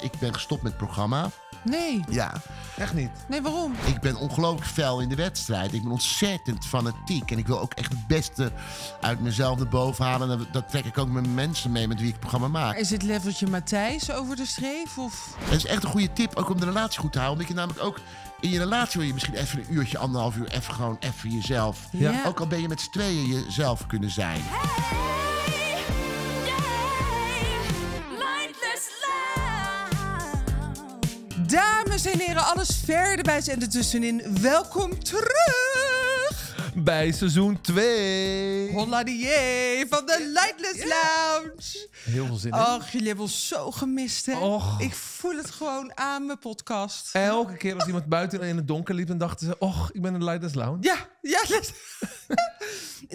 ik ben gestopt met het programma. Nee. Ja. Echt niet? Nee, waarom? Ik ben ongelooflijk fel in de wedstrijd. Ik ben ontzettend fanatiek. En ik wil ook echt het beste uit mezelf erboven halen. En dat trek ik ook met mensen mee met wie ik het programma maak. Is het leveltje Matthijs over de streef? Of? Dat is echt een goede tip, ook om de relatie goed te houden. Omdat je namelijk ook... In je relatie wil je misschien even een uurtje, anderhalf uur, even gewoon even jezelf. Ja. Ook al ben je met z'n tweeën jezelf kunnen zijn. Hey, day, dames en heren, alles verder bij en ertussenin. Welkom terug bij seizoen 2. Hollandia van de Lightless Lounge. Heel veel zin in. Och, jullie hebben ons zo gemist, hè? Och. Ik voel het gewoon aan mijn podcast. Elke keer als iemand buiten in het donker liep... dan dachten ze, och, ik ben een Lightless Lounge. Ja, ja.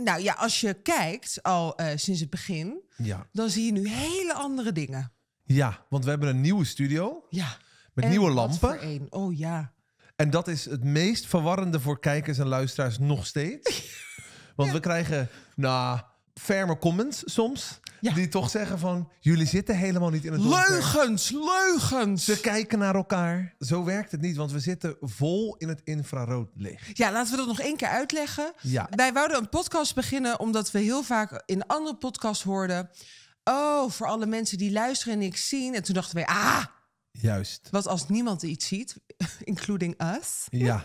Nou ja, als je kijkt al sinds het begin... Ja. Dan zie je nu hele andere dingen. Ja, want we hebben een nieuwe studio. Ja. Met en nieuwe lampen. Wat voor één. Oh ja. En dat is het meest verwarrende voor kijkers en luisteraars nog steeds. Want ja. We krijgen... Nou, ferme comments soms. Ja. Die toch zeggen van, jullie zitten helemaal niet in het donker. Leugens, leugens. Ze kijken naar elkaar. Zo werkt het niet, want we zitten vol in het infrarood licht. Ja, laten we dat nog één keer uitleggen. Ja. Wij wouden een podcast beginnen omdat we heel vaak in andere podcasts hoorden... Oh, voor alle mensen die luisteren en niks zien. En toen dachten wij, ah... Juist. Wat als niemand iets ziet, including us. Ja.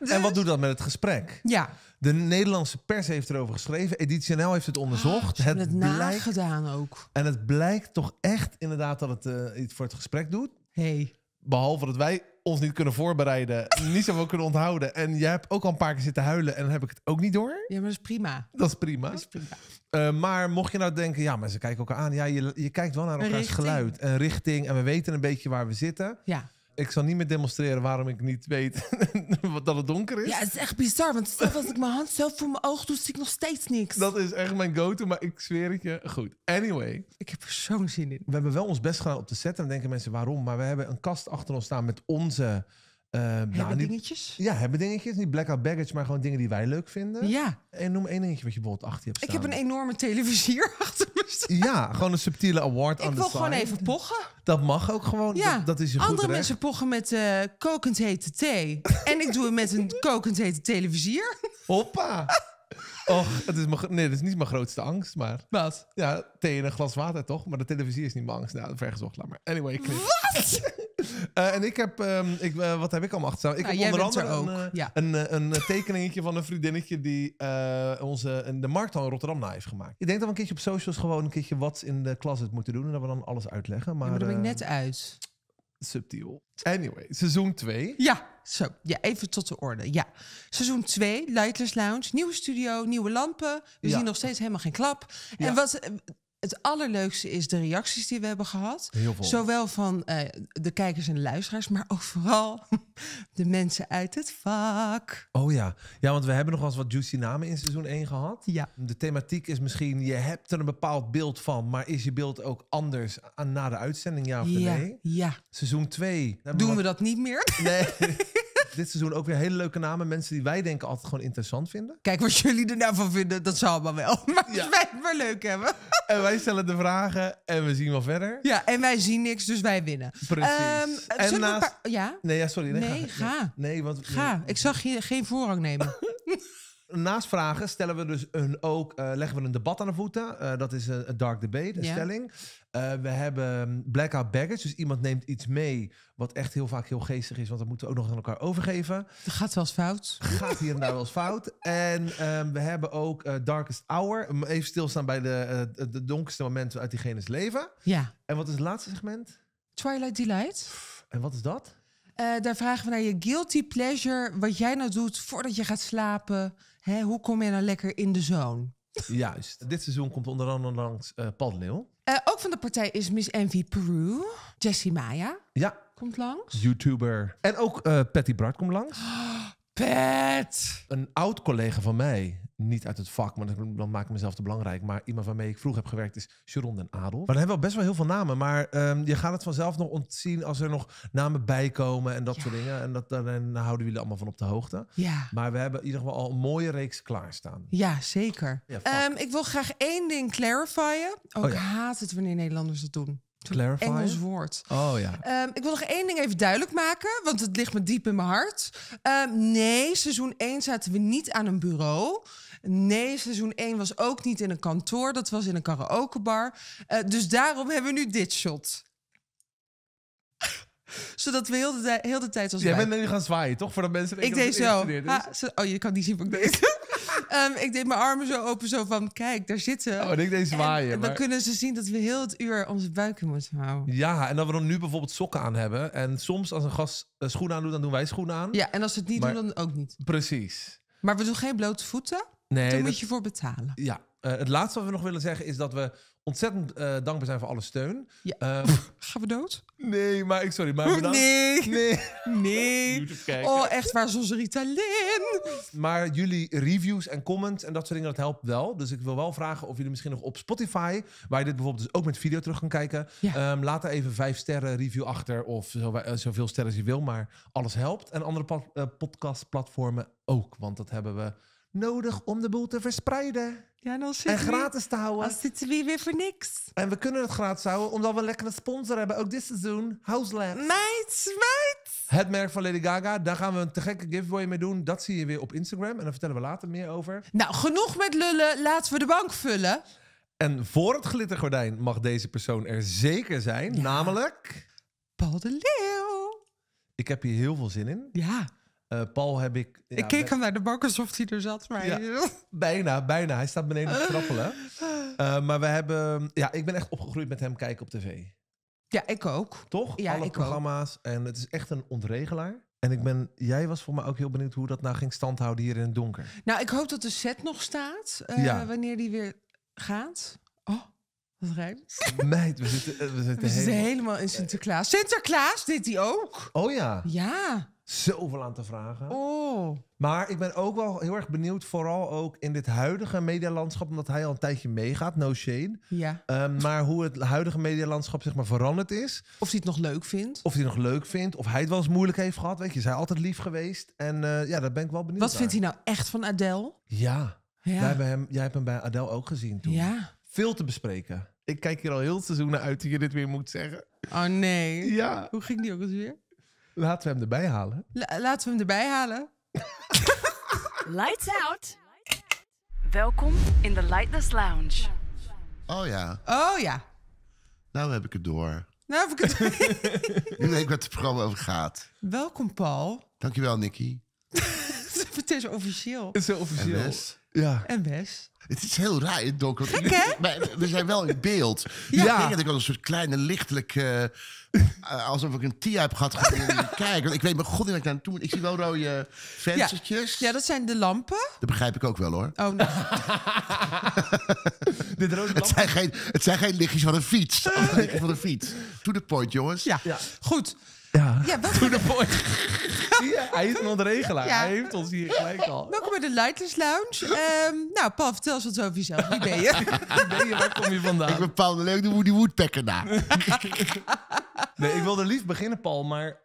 En wat doet dat met het gesprek? Ja. De Nederlandse pers heeft erover geschreven. Editie NL heeft het onderzocht. Ze hebben het nagedaan ook. En het blijkt toch echt inderdaad dat het iets voor het gesprek doet. Hey. Behalve dat wij ons niet kunnen voorbereiden, niet zoveel kunnen onthouden. En jij hebt ook al een paar keer zitten huilen en dan heb ik het ook niet door. Ja, maar dat is prima. Dat is prima. Dat is prima. Maar mocht je nou denken, ja, maar ze kijken elkaar aan. Ja, je kijkt wel naar elkaars geluid en richting. En we weten een beetje waar we zitten. Ja. Ik zal niet meer demonstreren waarom ik niet weet dat het donker is. Ja, het is echt bizar, want zelfs als ik mijn hand zelf voor mijn oog doe, zie ik nog steeds niks. Dat is echt mijn go-to, maar ik zweer het je. Goed, anyway. Ik heb er zo'n zin in. We hebben wel ons best gedaan op de set en denken mensen waarom. Maar we hebben een kast achter ons staan met onze... dingetjes? Ja, hebben dingetjes. Niet blackout baggage, maar gewoon dingen die wij leuk vinden. Ja. En noem één dingetje wat je bijvoorbeeld achter je hebt staan. Ik heb een enorme televisier achter me staan. Ja, gewoon een subtiele award aan de side. Ik wil gewoon even pochen. Dat mag ook gewoon. Ja. Dat is je goed recht. Andere mensen pochen met kokend hete thee. En ik doe het met een kokend hete televisier. Hoppa. Och, het is dat is niet mijn grootste angst, maar... Wat? Ja, thee en een glas water, toch? Maar de televisie is niet mijn angst. Nou, vergezocht, laat maar. Anyway, wat? En ik heb... wat heb ik allemaal achterstaan? Ik heb onder andere een tekeningetje van een vriendinnetje... die de Markthal in Rotterdam na heeft gemaakt. Ik denk dat we een keertje op socials gewoon... een keertje wat in de klas het moeten doen... en dat we dan alles uitleggen. Maar dat ben ik net uit. Subtiel. Anyway, seizoen 2. Ja, zo. Ja, even tot de orde. Ja. Seizoen 2, Lightless Lounge. Nieuwe studio, nieuwe lampen. We zien nog steeds helemaal geen klap. Ja. En wat het allerleukste is de reacties die we hebben gehad. Heel veel. Zowel van de kijkers en de luisteraars, maar ook vooral de mensen uit het vak. Oh ja. Ja, want we hebben nog wel eens wat juicy namen in seizoen 1 gehad. Ja. De thematiek is misschien, je hebt er een bepaald beeld van, maar is je beeld ook anders na de uitzending, ja of nee? Ja. Seizoen 2. Doen we dat niet meer? Nee. Dit seizoen ook weer hele leuke namen. Mensen die wij denken altijd gewoon interessant vinden. Kijk, wat jullie er nou van vinden, dat zou allemaal wel. Maar wij het maar leuk hebben. En wij stellen de vragen en we zien wel verder. Ja, en wij zien niks, dus wij winnen. Precies. En naast... Ja? Nee, ja, sorry. Nee, ga. Nee, want... Ga. Ik zag je geen voorrang nemen. Naast vragen stellen we dus leggen we een debat aan de voeten. Dat is een dark debate, een stelling. We hebben blackout baggage. Dus iemand neemt iets mee wat echt heel vaak heel geestig is. Want dat moeten we ook nog aan elkaar overgeven. Dat gaat wel eens fout. Gaat hier en daar wel eens fout. En we hebben ook darkest hour. Even stilstaan bij de donkerste momenten uit diegene's leven. Ja. En wat is het laatste segment? Twilight Delight. En wat is dat? Daar vragen we naar je guilty pleasure. Wat jij nou doet voordat je gaat slapen. Hè, hoe kom je nou lekker in de zone? Juist. Dit seizoen komt onder andere langs Paul de Leeuw. Ook van de partij is Miss Envy Peru. Jessie Maya komt langs. YouTuber. En ook Patty Brad komt langs. Oh, Pat! Een oud collega van mij. Niet uit het vak, want dan maak ik mezelf te belangrijk. Maar iemand waarmee ik vroeg heb gewerkt is Jeroen Den Adel. Maar dan hebben we best wel heel veel namen. Maar je gaat het vanzelf nog ontzien als er nog namen bijkomen en dat soort dingen. En dan houden jullie allemaal van op de hoogte. Ja. Maar we hebben in ieder geval al een mooie reeks klaarstaan. Ja, zeker. Ja, ik wil graag één ding clarifyen. Ik haat het wanneer Nederlanders dat doen. Clarify? Engels woord. Oh ja. Ik wil nog één ding even duidelijk maken, want het ligt me diep in mijn hart. Nee, seizoen 1 zaten we niet aan een bureau. Nee, seizoen 1 was ook niet in een kantoor. Dat was in een karaokebar. Dus daarom hebben we nu dit shot. Zodat we heel de tijd als wij... Jij bent nu gaan zwaaien, toch? Voordat mensen... Ik deed zo. Oh, je kan niet zien wat ik deed. Ik deed mijn armen zo open, zo van... Kijk, daar zitten... Oh, en ik deed zwaaien. En dan kunnen ze zien dat we heel het uur onze buiken moeten houden. Ja, en dat we dan nu bijvoorbeeld sokken aan hebben. En soms als een gast schoenen aan doet, dan doen wij schoenen aan. Ja, en als ze het niet doen, dan ook niet. Precies. Maar we doen geen blote voeten. Nee. Daar moet je voor betalen. Ja. Het laatste wat we nog willen zeggen is dat we... ontzettend dankbaar zijn voor alle steun. Ja. Gaan we dood? Nee, maar ik... Sorry, maar bedankt. Nee. Oh, echt waar, zoals Ritalin. Maar jullie reviews en comments en dat soort dingen, dat helpt wel. Dus ik wil wel vragen of jullie misschien nog op Spotify... waar je dit bijvoorbeeld dus ook met video terug kan kijken... Ja. Laat er even 5 sterren review achter of zoveel sterren als je wil. Maar alles helpt. En andere podcastplatformen ook. Want dat hebben we nodig om de boel te verspreiden. Ja, en gratis te houden. Als zitten we weer voor niks. En we kunnen het gratis houden, omdat we een lekkere sponsor hebben. Ook dit seizoen, House Labs. Meid! Het merk van Lady Gaga. Daar gaan we een te gekke giveaway mee doen. Dat zie je weer op Instagram. En daar vertellen we later meer over. Nou, genoeg met lullen. Laten we de bank vullen. En voor het glittergordijn mag deze persoon er zeker zijn. Ja. Namelijk... Paul de Leeuw. Ik heb hier heel veel zin in. Ja. Paul heb ik... Ja, ik keek hem naar de bank alsof hij er zat. Maar ja, bijna. Hij staat beneden te trappelen. Maar we hebben... Ja, ik ben echt opgegroeid met hem kijken op tv. Ja, ik ook. Toch? Ja, alle programma's. Ook. En het is echt een ontregelaar. En ik ben... Jij was voor mij ook heel benieuwd hoe dat nou ging standhouden hier in het donker. Nou, ik hoop dat de set nog staat. Wanneer die weer gaat. Oh, dat rijmt. Meid, we zitten helemaal in Sinterklaas. Sinterklaas deed hij ook. Oh ja. Ja. Zoveel aan te vragen. Oh. Maar ik ben ook wel heel erg benieuwd, vooral ook in dit huidige medialandschap, omdat hij al een tijdje meegaat, no shade. Ja. Maar hoe het huidige medialandschap zeg maar veranderd is. Of hij het nog leuk vindt. Of hij het wel eens moeilijk heeft gehad. Weet je, is hij altijd lief geweest. En ja, daar ben ik wel benieuwd naar. Wat vindt hij nou echt van Adèle? Ja. Jij hebt hem bij Adèle ook gezien toen. Ja. Veel te bespreken. Ik kijk hier al heel het seizoen naar uit dat je dit weer moet zeggen. Oh nee. Ja. Hoe ging die ook eens weer? Laten we hem erbij halen. Laten we hem erbij halen. Lights out. Welkom in de Lightless Lounge. Oh ja. Oh ja. Nou heb ik het door. Nu weet ik wat het programma over gaat. Welkom, Paul. Dankjewel, Nikkie. Het is officieel. Het is zo officieel. En Wes. Ja. En Wes. Het is heel raar in het donker. Gek, hè? Maar we zijn wel in beeld. Ja. Ik denk dat ik al een soort kleine lichtelijke... alsof ik een tia heb gehad. Kijk, want ik weet mijn god niet waar ik naar toe moet. Ik zie wel rode venstertjes. Ja, dat zijn de lampen. Dat begrijp ik ook wel, hoor. Oh, nee. Het zijn geen lichtjes van een fiets. To the point, jongens. Ja. Goed. Ja, to the point. Ja, hij is een ontregelaar. Ja. Hij heeft ons hier gelijk al. Welkom bij de Lightless Lounge. Nou, Paul, vertel eens wat over jezelf. Wie ben je? Waar kom je vandaan? Ik ben Paul de Leeuw, die woodpecker na. Nee, ik wilde lief beginnen, Paul, maar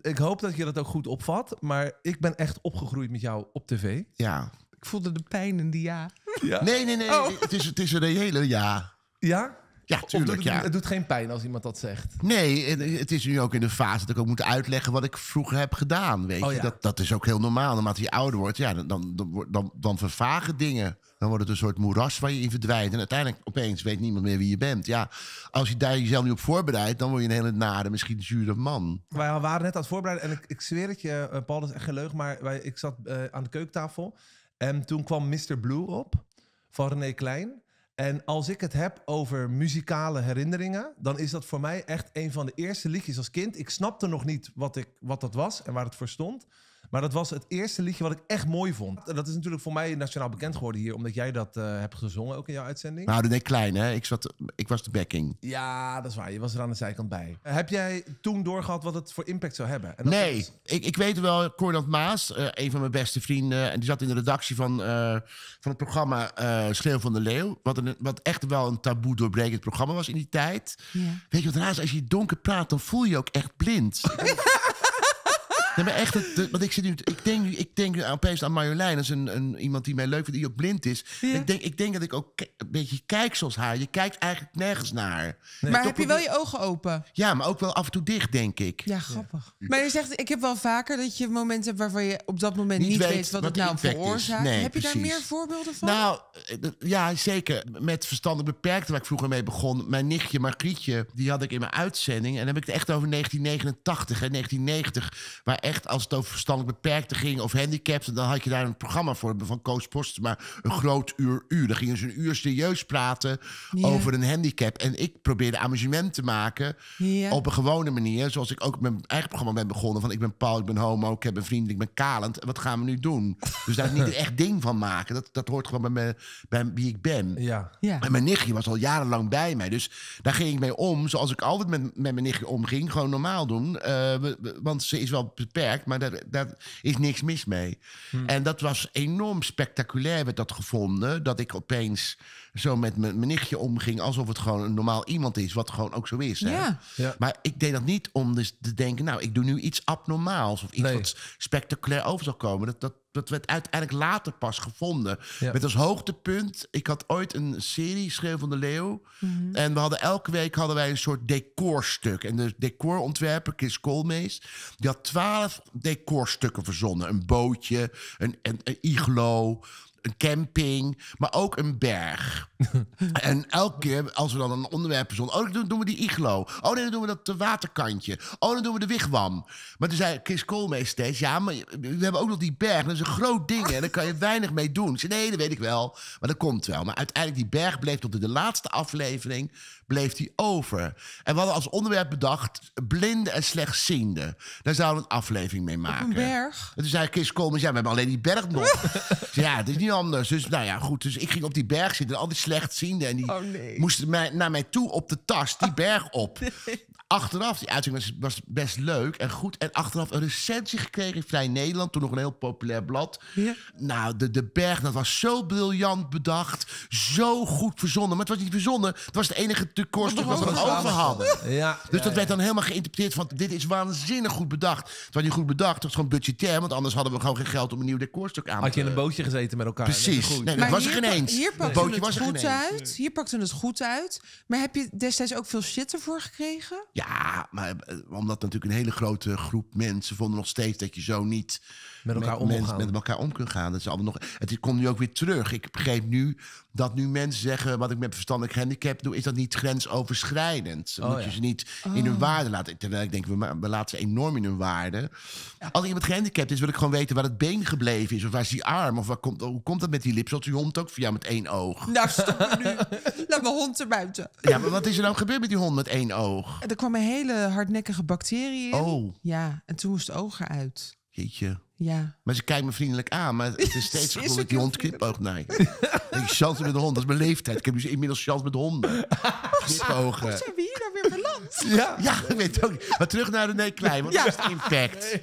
ik hoop dat je dat ook goed opvat. Maar ik ben echt opgegroeid met jou op tv. Ja. Ik voelde de pijn in die ja. Nee. Oh. Het is een reële ja. Ja? Ja, tuurlijk, ja. Het doet geen pijn als iemand dat zegt. Nee, het is nu ook in de fase dat ik ook moet uitleggen wat ik vroeger heb gedaan. Weet je? Ja. Dat is ook heel normaal. Naarmate je ouder wordt, ja, dan vervagen dingen. Dan wordt het een soort moeras waar je in verdwijnt. En uiteindelijk opeens weet niemand meer wie je bent. Ja, als je daar jezelf niet op voorbereidt, dan word je een hele nare, misschien zure man. Wij waren net aan het voorbereiden. En ik zweer het je, Paul, dat is echt geen leugen. Maar ik zat aan de keukentafel. En toen kwam Mr. Blue op, van René Klein. En als ik het heb over muzikale herinneringen, dan is dat voor mij echt een van de eerste liedjes als kind. Ik snapte nog niet wat dat was en waar het voor stond. Maar dat was het eerste liedje wat ik echt mooi vond. En dat is natuurlijk voor mij nationaal bekend geworden hier, omdat jij dat hebt gezongen ook in jouw uitzending. Nou, dat deed Klein, hè? Ik was de backing. Ja, dat is waar. Je was er aan de zijkant bij. Heb jij toen doorgehad wat het voor impact zou hebben? En dat ik weet wel. Cornelant Maas, een van mijn beste vrienden, en die zat in de redactie van het programma Schreeuw van de Leeuw. Wat echt wel een taboe doorbrekend programma was in die tijd. Ja. Weet je wat raar is? Als je donker praat, dan voel je ook echt blind. Nee, maar echt, want ik zit nu, ik denk nu opeens aan Marjolein als iemand die mij leuk vindt, die ook blind is. Ja. Ik denk dat ik ook een beetje kijk zoals haar. Je kijkt eigenlijk nergens naar haar. Nee. Maar heb je wel je ogen open? Ja, maar ook wel af en toe dicht, denk ik. Ja, grappig. Ja. Maar je zegt, ik heb wel vaker dat je momenten hebt waarvan je op dat moment niet weet wat het nou veroorzaakt. Nee, heb je daar meer voorbeelden van? Nou, ja, zeker. Met verstanden beperkt, waar ik vroeger mee begon. Mijn nichtje Margrietje, die had ik in mijn uitzending. En dan heb ik het echt over 1989 en 1990. Maar echt, als het over verstandelijk beperkte ging of handicaps, dan had je daar een programma voor van Coach Post, maar een groot uur. Dan gingen ze een uur serieus praten over een handicap. En ik probeerde amusement te maken op een gewone manier. Zoals ik ook mijn eigen programma ben begonnen. Van ik ben Paul, ik ben homo, ik heb een vriend, ik ben kalend. Wat gaan we nu doen? Dus daar niet echt ding van maken. Dat hoort gewoon bij wie ik ben. Ja. Ja. En mijn nichtje was al jarenlang bij mij. Dus daar ging ik mee om, zoals ik altijd met mijn nichtje omging. Gewoon normaal doen. Want ze is wel beperkt, maar daar is niks mis mee. Hm. En dat was enorm spectaculair, werd dat gevonden. Dat ik opeens zo met mijn nichtje omging, alsof het gewoon een normaal iemand is, wat gewoon ook zo is. Hè? Ja. Ja. Maar ik deed dat niet om dus te denken, nou, ik doe nu iets abnormaals of iets wat spectaculair over zal komen. Dat werd uiteindelijk later pas gevonden. Ja. Met als hoogtepunt, ik had ooit een serie, Schreeuw van de Leeuw. Mm-hmm. En we hadden elke week een soort decorstuk. En de decorontwerper, Chris Koolmees, die had 12 decorstukken verzonnen. Een bootje, een iglo, een camping, maar ook een berg. En elke keer als we dan een onderwerp verzonden, oh, dan doen we die iglo. Oh nee, dan doen we dat waterkantje. Oh, dan doen we de wigwam. Maar toen zei Chris Koolmees steeds, ja, maar we hebben ook nog die berg. Dat is een groot ding en daar kan je weinig mee doen. Ik zei, nee, dat weet ik wel, maar dat komt wel. Maar uiteindelijk, die berg bleef tot in de laatste aflevering bleef die over. En we hadden als onderwerp bedacht blinden en slechtzienden. Daar zouden we een aflevering mee maken. Op een berg? En toen zei Chris Koolmees, ja, we hebben alleen die berg nog. Ja, het is niet anders. Dus nou ja, goed. Dus ik ging op die berg zitten en al die slechtzienden. En die moesten naar mij toe op de tas, die berg op. Nee. Achteraf, die uitzending was best leuk en goed. En achteraf een recensie gekregen in Vrij Nederland. Toen nog een heel populair blad. Ja. Nou, de berg, dat was zo briljant bedacht. Zo goed verzonnen. Maar het was niet verzonnen. Het was het enige decorstuk wat we over hadden. Ja, dus dat werd dan helemaal geïnterpreteerd van, dit is waanzinnig goed bedacht. Het was niet goed bedacht, het was gewoon budgetair. Want anders hadden we gewoon geen geld om een nieuw decorstuk aan te... Had je in een bootje gezeten met elkaar. Precies. Nee, dat was er geen eens. Hier pakten het goed uit. Hier pakten het goed uit. Maar heb je destijds ook veel shit ervoor gekregen? Ja, maar omdat natuurlijk een hele grote groep mensen vonden nog steeds dat je zo niet met elkaar om kunt gaan. Dat is allemaal nog... Het komt nu ook weer terug. Ik begreep nu dat nu mensen zeggen, wat ik met verstandelijk handicap doe, is dat niet grensoverschrijdend. Moet je ze niet in hun waarde laten. Terwijl ik denk, we laten ze enorm in hun waarde. Ja. Als iemand gehandicapt is, wil ik gewoon weten waar het been gebleven is. Of waar is die arm? Of hoe komt dat met die lip? Zat die hond ook via met 1 oog? Nou, stop nu. Laat mijn hond erbuiten. Ja, maar wat is er nou gebeurd met die hond met 1 oog? Er kwam een hele hardnekkige bacterie in. Oh. Ja, en toen moest het oog eruit. Jeetje. Ja. Maar ze kijkt me vriendelijk aan, maar het is steeds zo dat die hond knipoogt naar je. Ik chance met de hond, dat is mijn leeftijd. Ik heb dus inmiddels chance met honden. Knipogen. Hoe zijn we hier nou weer beland? Ja. Ja, ik weet het ook niet. Maar terug naar René Klein, want dat is het impact.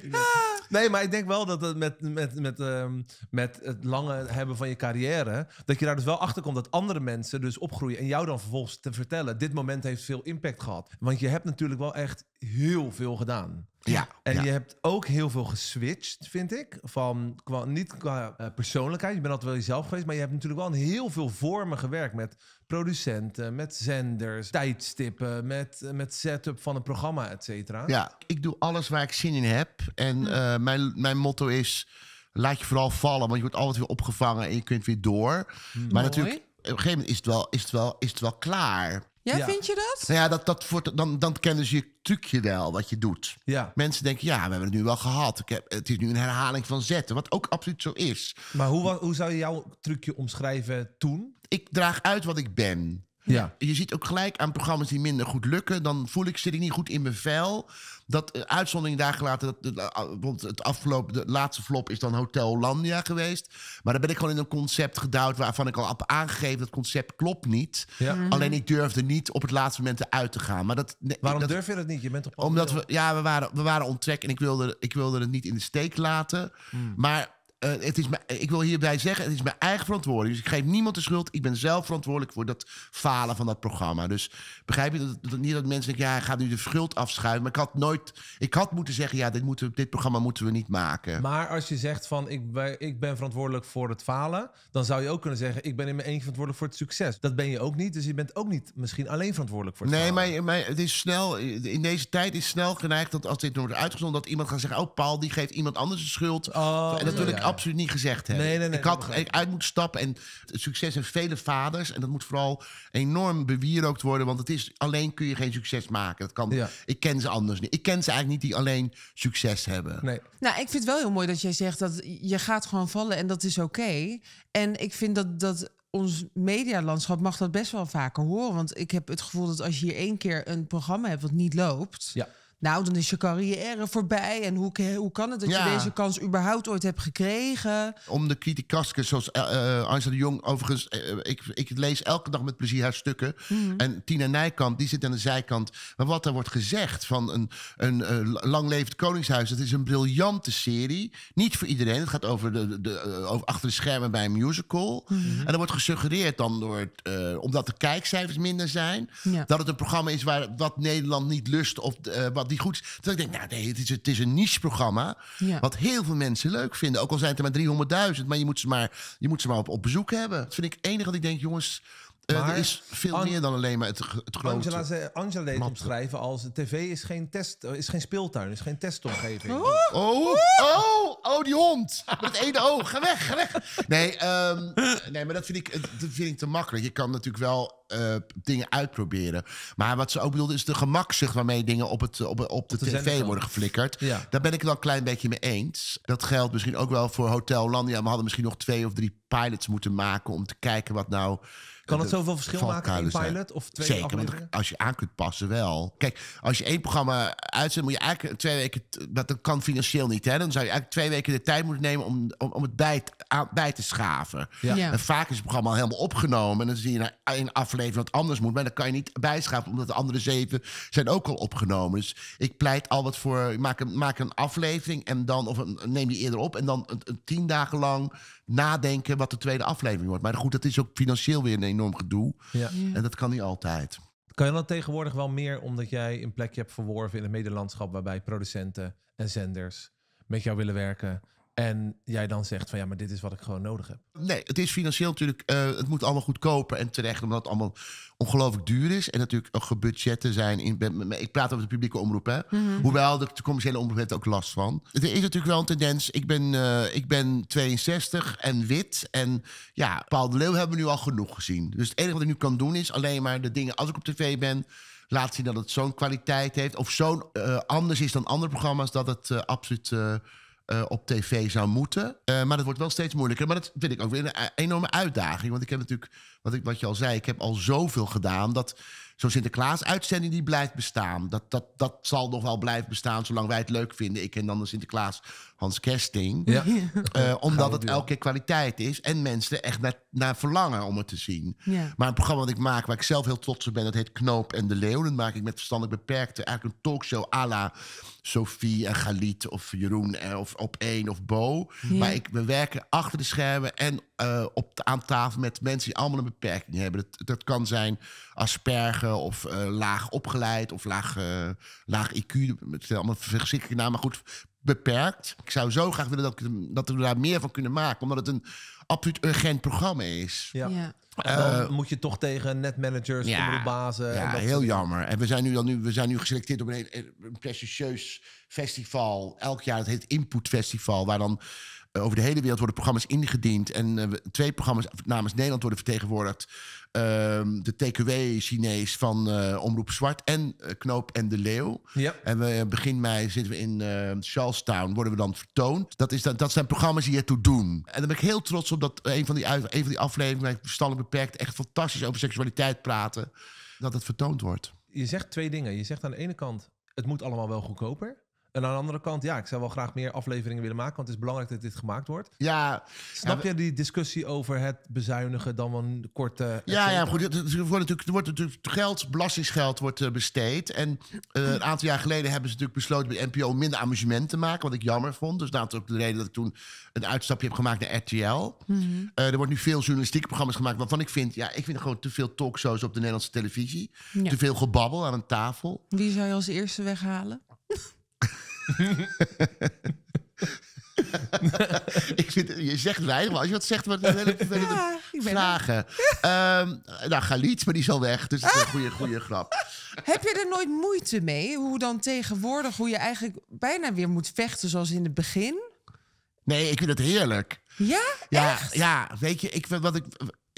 Nee, maar ik denk wel dat het met het lange hebben van je carrière, dat je daar dus wel achter komt dat andere mensen dus opgroeien en jou dan vervolgens te vertellen, dit moment heeft veel impact gehad. Want je hebt natuurlijk wel echt heel veel gedaan. Ja. En je hebt ook heel veel geswitcht, vind ik. Niet qua persoonlijkheid, je bent altijd wel jezelf geweest, maar je hebt natuurlijk wel in heel veel vormen gewerkt met producenten, met zenders, tijdstippen, met setup van een programma, et cetera. Ja, ik doe alles waar ik zin in heb. En mijn motto is, laat je vooral vallen, want je wordt altijd weer opgevangen en je kunt weer door. Mooi. Maar natuurlijk, op een gegeven moment is het wel klaar. Ja, ja, vind je dat? Nou ja, dan kennen ze je trucje wel, wat je doet. Ja. Mensen denken, ja, we hebben het nu wel gehad. Het is nu een herhaling van zetten, wat ook absoluut zo is. Maar hoe zou je jouw trucje omschrijven toen? Ik draag uit wat ik ben. Ja. Je ziet ook gelijk aan programma's die minder goed lukken. Dan zit ik niet goed in mijn vel. Dat uitzondering daar gelaten. Bijvoorbeeld de laatste flop is dan Hotel Hollandia geweest. Maar dan ben ik gewoon in een concept geduwd waarvan ik al heb aangegeven, dat concept klopt niet. Ja. Mm-hmm. Alleen ik durfde niet op het laatste moment eruit te gaan. Maar waarom durf je dat niet? Je bent op omdat we waren onttrek en ik wilde het niet in de steek laten. Mm. Maar Ik wil hierbij zeggen, het is mijn eigen verantwoording. Dus ik geef niemand de schuld. Ik ben zelf verantwoordelijk voor dat falen van dat programma. Dus begrijp je dat niet dat mensen denken... ja, ik ga nu de schuld afschuiven. Maar ik had nooit... Ik had moeten zeggen, ja, dit programma moeten we niet maken. Maar als je zegt van, ik ben verantwoordelijk voor het falen... dan zou je ook kunnen zeggen, ik ben in mijn eentje verantwoordelijk voor het succes. Dat ben je ook niet. Dus je bent ook niet misschien alleen verantwoordelijk voor het falen. Nee, maar het is snel... In deze tijd is snel geneigd dat als dit wordt uitgezonden... dat iemand gaat zeggen, oh, Paul, die geeft iemand anders de schuld. Oh, en dat wil ik absoluut niet gezegd hebben. Nee, ik had uit moeten stappen. En het succes heeft vele vaders. En dat moet vooral enorm bewierookt worden. Want het is, alleen kun je geen succes maken. Dat kan, ja. Ik ken ze anders niet. Ik ken ze eigenlijk niet die alleen succes hebben. Nee. Nou, ik vind het wel heel mooi dat jij zegt... dat je gaat gewoon vallen en dat is oké. En ik vind dat ons medialandschap mag dat best wel vaker horen. Want ik heb het gevoel dat als je hier één keer een programma hebt... wat niet loopt... Ja. Nou, dan is je carrière voorbij. En hoe kan het dat je deze kans überhaupt ooit hebt gekregen? Om de criticastjes, zoals Angela de Jong... Overigens, ik lees elke dag met plezier haar stukken. Mm-hmm. En Tina Nijkamp, die zit aan de zijkant. Maar wat er wordt gezegd van een langlevend koningshuis... dat is een briljante serie. Niet voor iedereen. Het gaat over over achter de schermen bij een musical. Mm-hmm. En er wordt gesuggereerd dan door... omdat de kijkcijfers minder zijn... Ja. dat het een programma is wat Nederland niet lust... of wat die goed is. Dus ik denk, nou nee, het is een niche-programma... Ja. wat heel veel mensen leuk vinden. Ook al zijn het er maar 300.000, maar je moet ze maar op bezoek hebben. Dat vind ik het enige dat ik denk, jongens... er is veel meer dan alleen maar het grote. Angela deed omschrijven als... tv is geen test, is geen speeltuin, is geen testomgeving. Die hond! Met het ene oog, ga weg! Nee, maar dat vind ik te makkelijk. Je kan natuurlijk wel... dingen uitproberen. Maar wat ze ook bedoelde is de gemakzucht... waarmee dingen op de tv worden geflikkerd. Ja. Daar ben ik het wel een klein beetje mee eens. Dat geldt misschien ook wel voor Hotel Hollandia. We hadden misschien nog 2 of 3 pilots moeten maken... om te kijken wat nou... Kan het zoveel verschil maken in een pilot of 2 afleveringen? Zeker, want als je aan kunt passen wel. Kijk, als je 1 programma uitzet, moet je eigenlijk 2 weken... Dat kan financieel niet, hè? Dan zou je eigenlijk 2 weken de tijd moeten nemen... om het bij te schaven. Ja. Ja. En vaak is het programma al helemaal opgenomen... en dan zie je een aflevering wat anders moet... maar dan kan je niet bijschaven, omdat de andere 7 zijn ook al opgenomen. Dus ik pleit al wat voor... Maak een aflevering en dan... neem die eerder op en dan 10 dagen lang... nadenken wat de tweede aflevering wordt. Maar goed, dat is ook financieel weer een enorm gedoe. Ja. En dat kan niet altijd. Kan je dan tegenwoordig wel meer... omdat jij een plekje hebt verworven in het medelandschap... waarbij producenten en zenders met jou willen werken... en jij dan zegt van ja, maar dit is wat ik gewoon nodig heb? Nee, het is financieel natuurlijk... het moet allemaal goedkoper en terecht... omdat het allemaal ongelooflijk duur is. En natuurlijk ook budgetten zijn... Ik praat over de publieke omroep, hè. Mm-hmm. Hoewel, de commerciële omroep heeft ook last van. Er is natuurlijk wel een tendens... Ik ben 62 en wit. En ja, Paul de Leeuw hebben we nu al genoeg gezien. Dus het enige wat ik nu kan doen is... alleen maar de dingen als ik op tv ben... laat zien dat het zo'n kwaliteit heeft... of zo'n anders is dan andere programma's... dat het absoluut... op tv zou moeten. Maar dat wordt wel steeds moeilijker. Maar dat vind ik ook weer een enorme uitdaging. Want ik heb natuurlijk, wat je al zei... ik heb al zoveel gedaan dat... zo'n Sinterklaas-uitzending die blijft bestaan. Dat zal nog wel blijven bestaan zolang wij het leuk vinden. Ik en dan de Sinterklaas Hans Kersting. Ja. Omdat het elke keer kwaliteit is. En mensen echt naar verlangen om het te zien. Ja. Maar een programma dat ik maak, waar ik zelf heel trots op ben... dat heet Knoop en de Leeuw. Dat maak ik met verstandelijk beperkte. Eigenlijk een talkshow à la Sophie en Galit of Jeroen of Op1 of Bo. Ja. Maar we werken achter de schermen en aan tafel met mensen... die allemaal een beperking hebben. Dat kan zijn asperger... of laag opgeleid of laag IQ. Het zijn allemaal verschrikkelijke namen, maar goed, beperkt. Ik zou zo graag willen dat we daar meer van kunnen maken... omdat het een absoluut urgent programma is. Ja. Ja. Dan moet je toch tegen netmanagers, omroepbazen... Ja, heel jammer. En we zijn nu geselecteerd op een prestigieus festival. Elk jaar, dat heet Input Festival, waar dan... over de hele wereld worden programma's ingediend. En 2 programma's namens Nederland worden vertegenwoordigd. De TKW-Chinees van Omroep Zwart en Knoop en de Leeuw. Ja. En begin mei zitten we in Charlestown, worden we dan vertoond. Dat zijn programma's die ertoe doen. En daar ben ik heel trots op dat een van die afleveringen... waar ik verstandelijk beperkt echt fantastisch over seksualiteit praten... dat het vertoond wordt. Je zegt 2 dingen. Je zegt aan de ene kant, het moet allemaal wel goedkoper... En aan de andere kant, ja, ik zou wel graag meer afleveringen willen maken, want het is belangrijk dat dit gemaakt wordt. Ja. Snap je die discussie over het bezuinigen dan wel een korte... Ja, goed. Er wordt natuurlijk geld, belastingsgeld wordt besteed. En een aantal jaar geleden hebben ze natuurlijk besloten bij NPO minder amusement te maken, wat ik jammer vond. Dus dat is ook de reden dat ik toen een uitstapje heb gemaakt naar RTL. Mm-hmm. Er wordt nu veel journalistieke programma's gemaakt, waarvan ik vind, ja, ik vind gewoon te veel talkshows op de Nederlandse televisie. Ja. Te veel gebabbel aan een tafel. Wie zou je als eerste weghalen? Ik vind, je zegt weinig, maar als je wat zegt, wordt het hele vervelende vragen. Nou, Galit, maar die is al weg, dus dat is een goede grap. Heb je er nooit moeite mee? Hoe dan tegenwoordig, hoe je eigenlijk bijna weer moet vechten zoals in het begin? Nee, ik vind dat heerlijk. Ja, echt? Ja, weet je,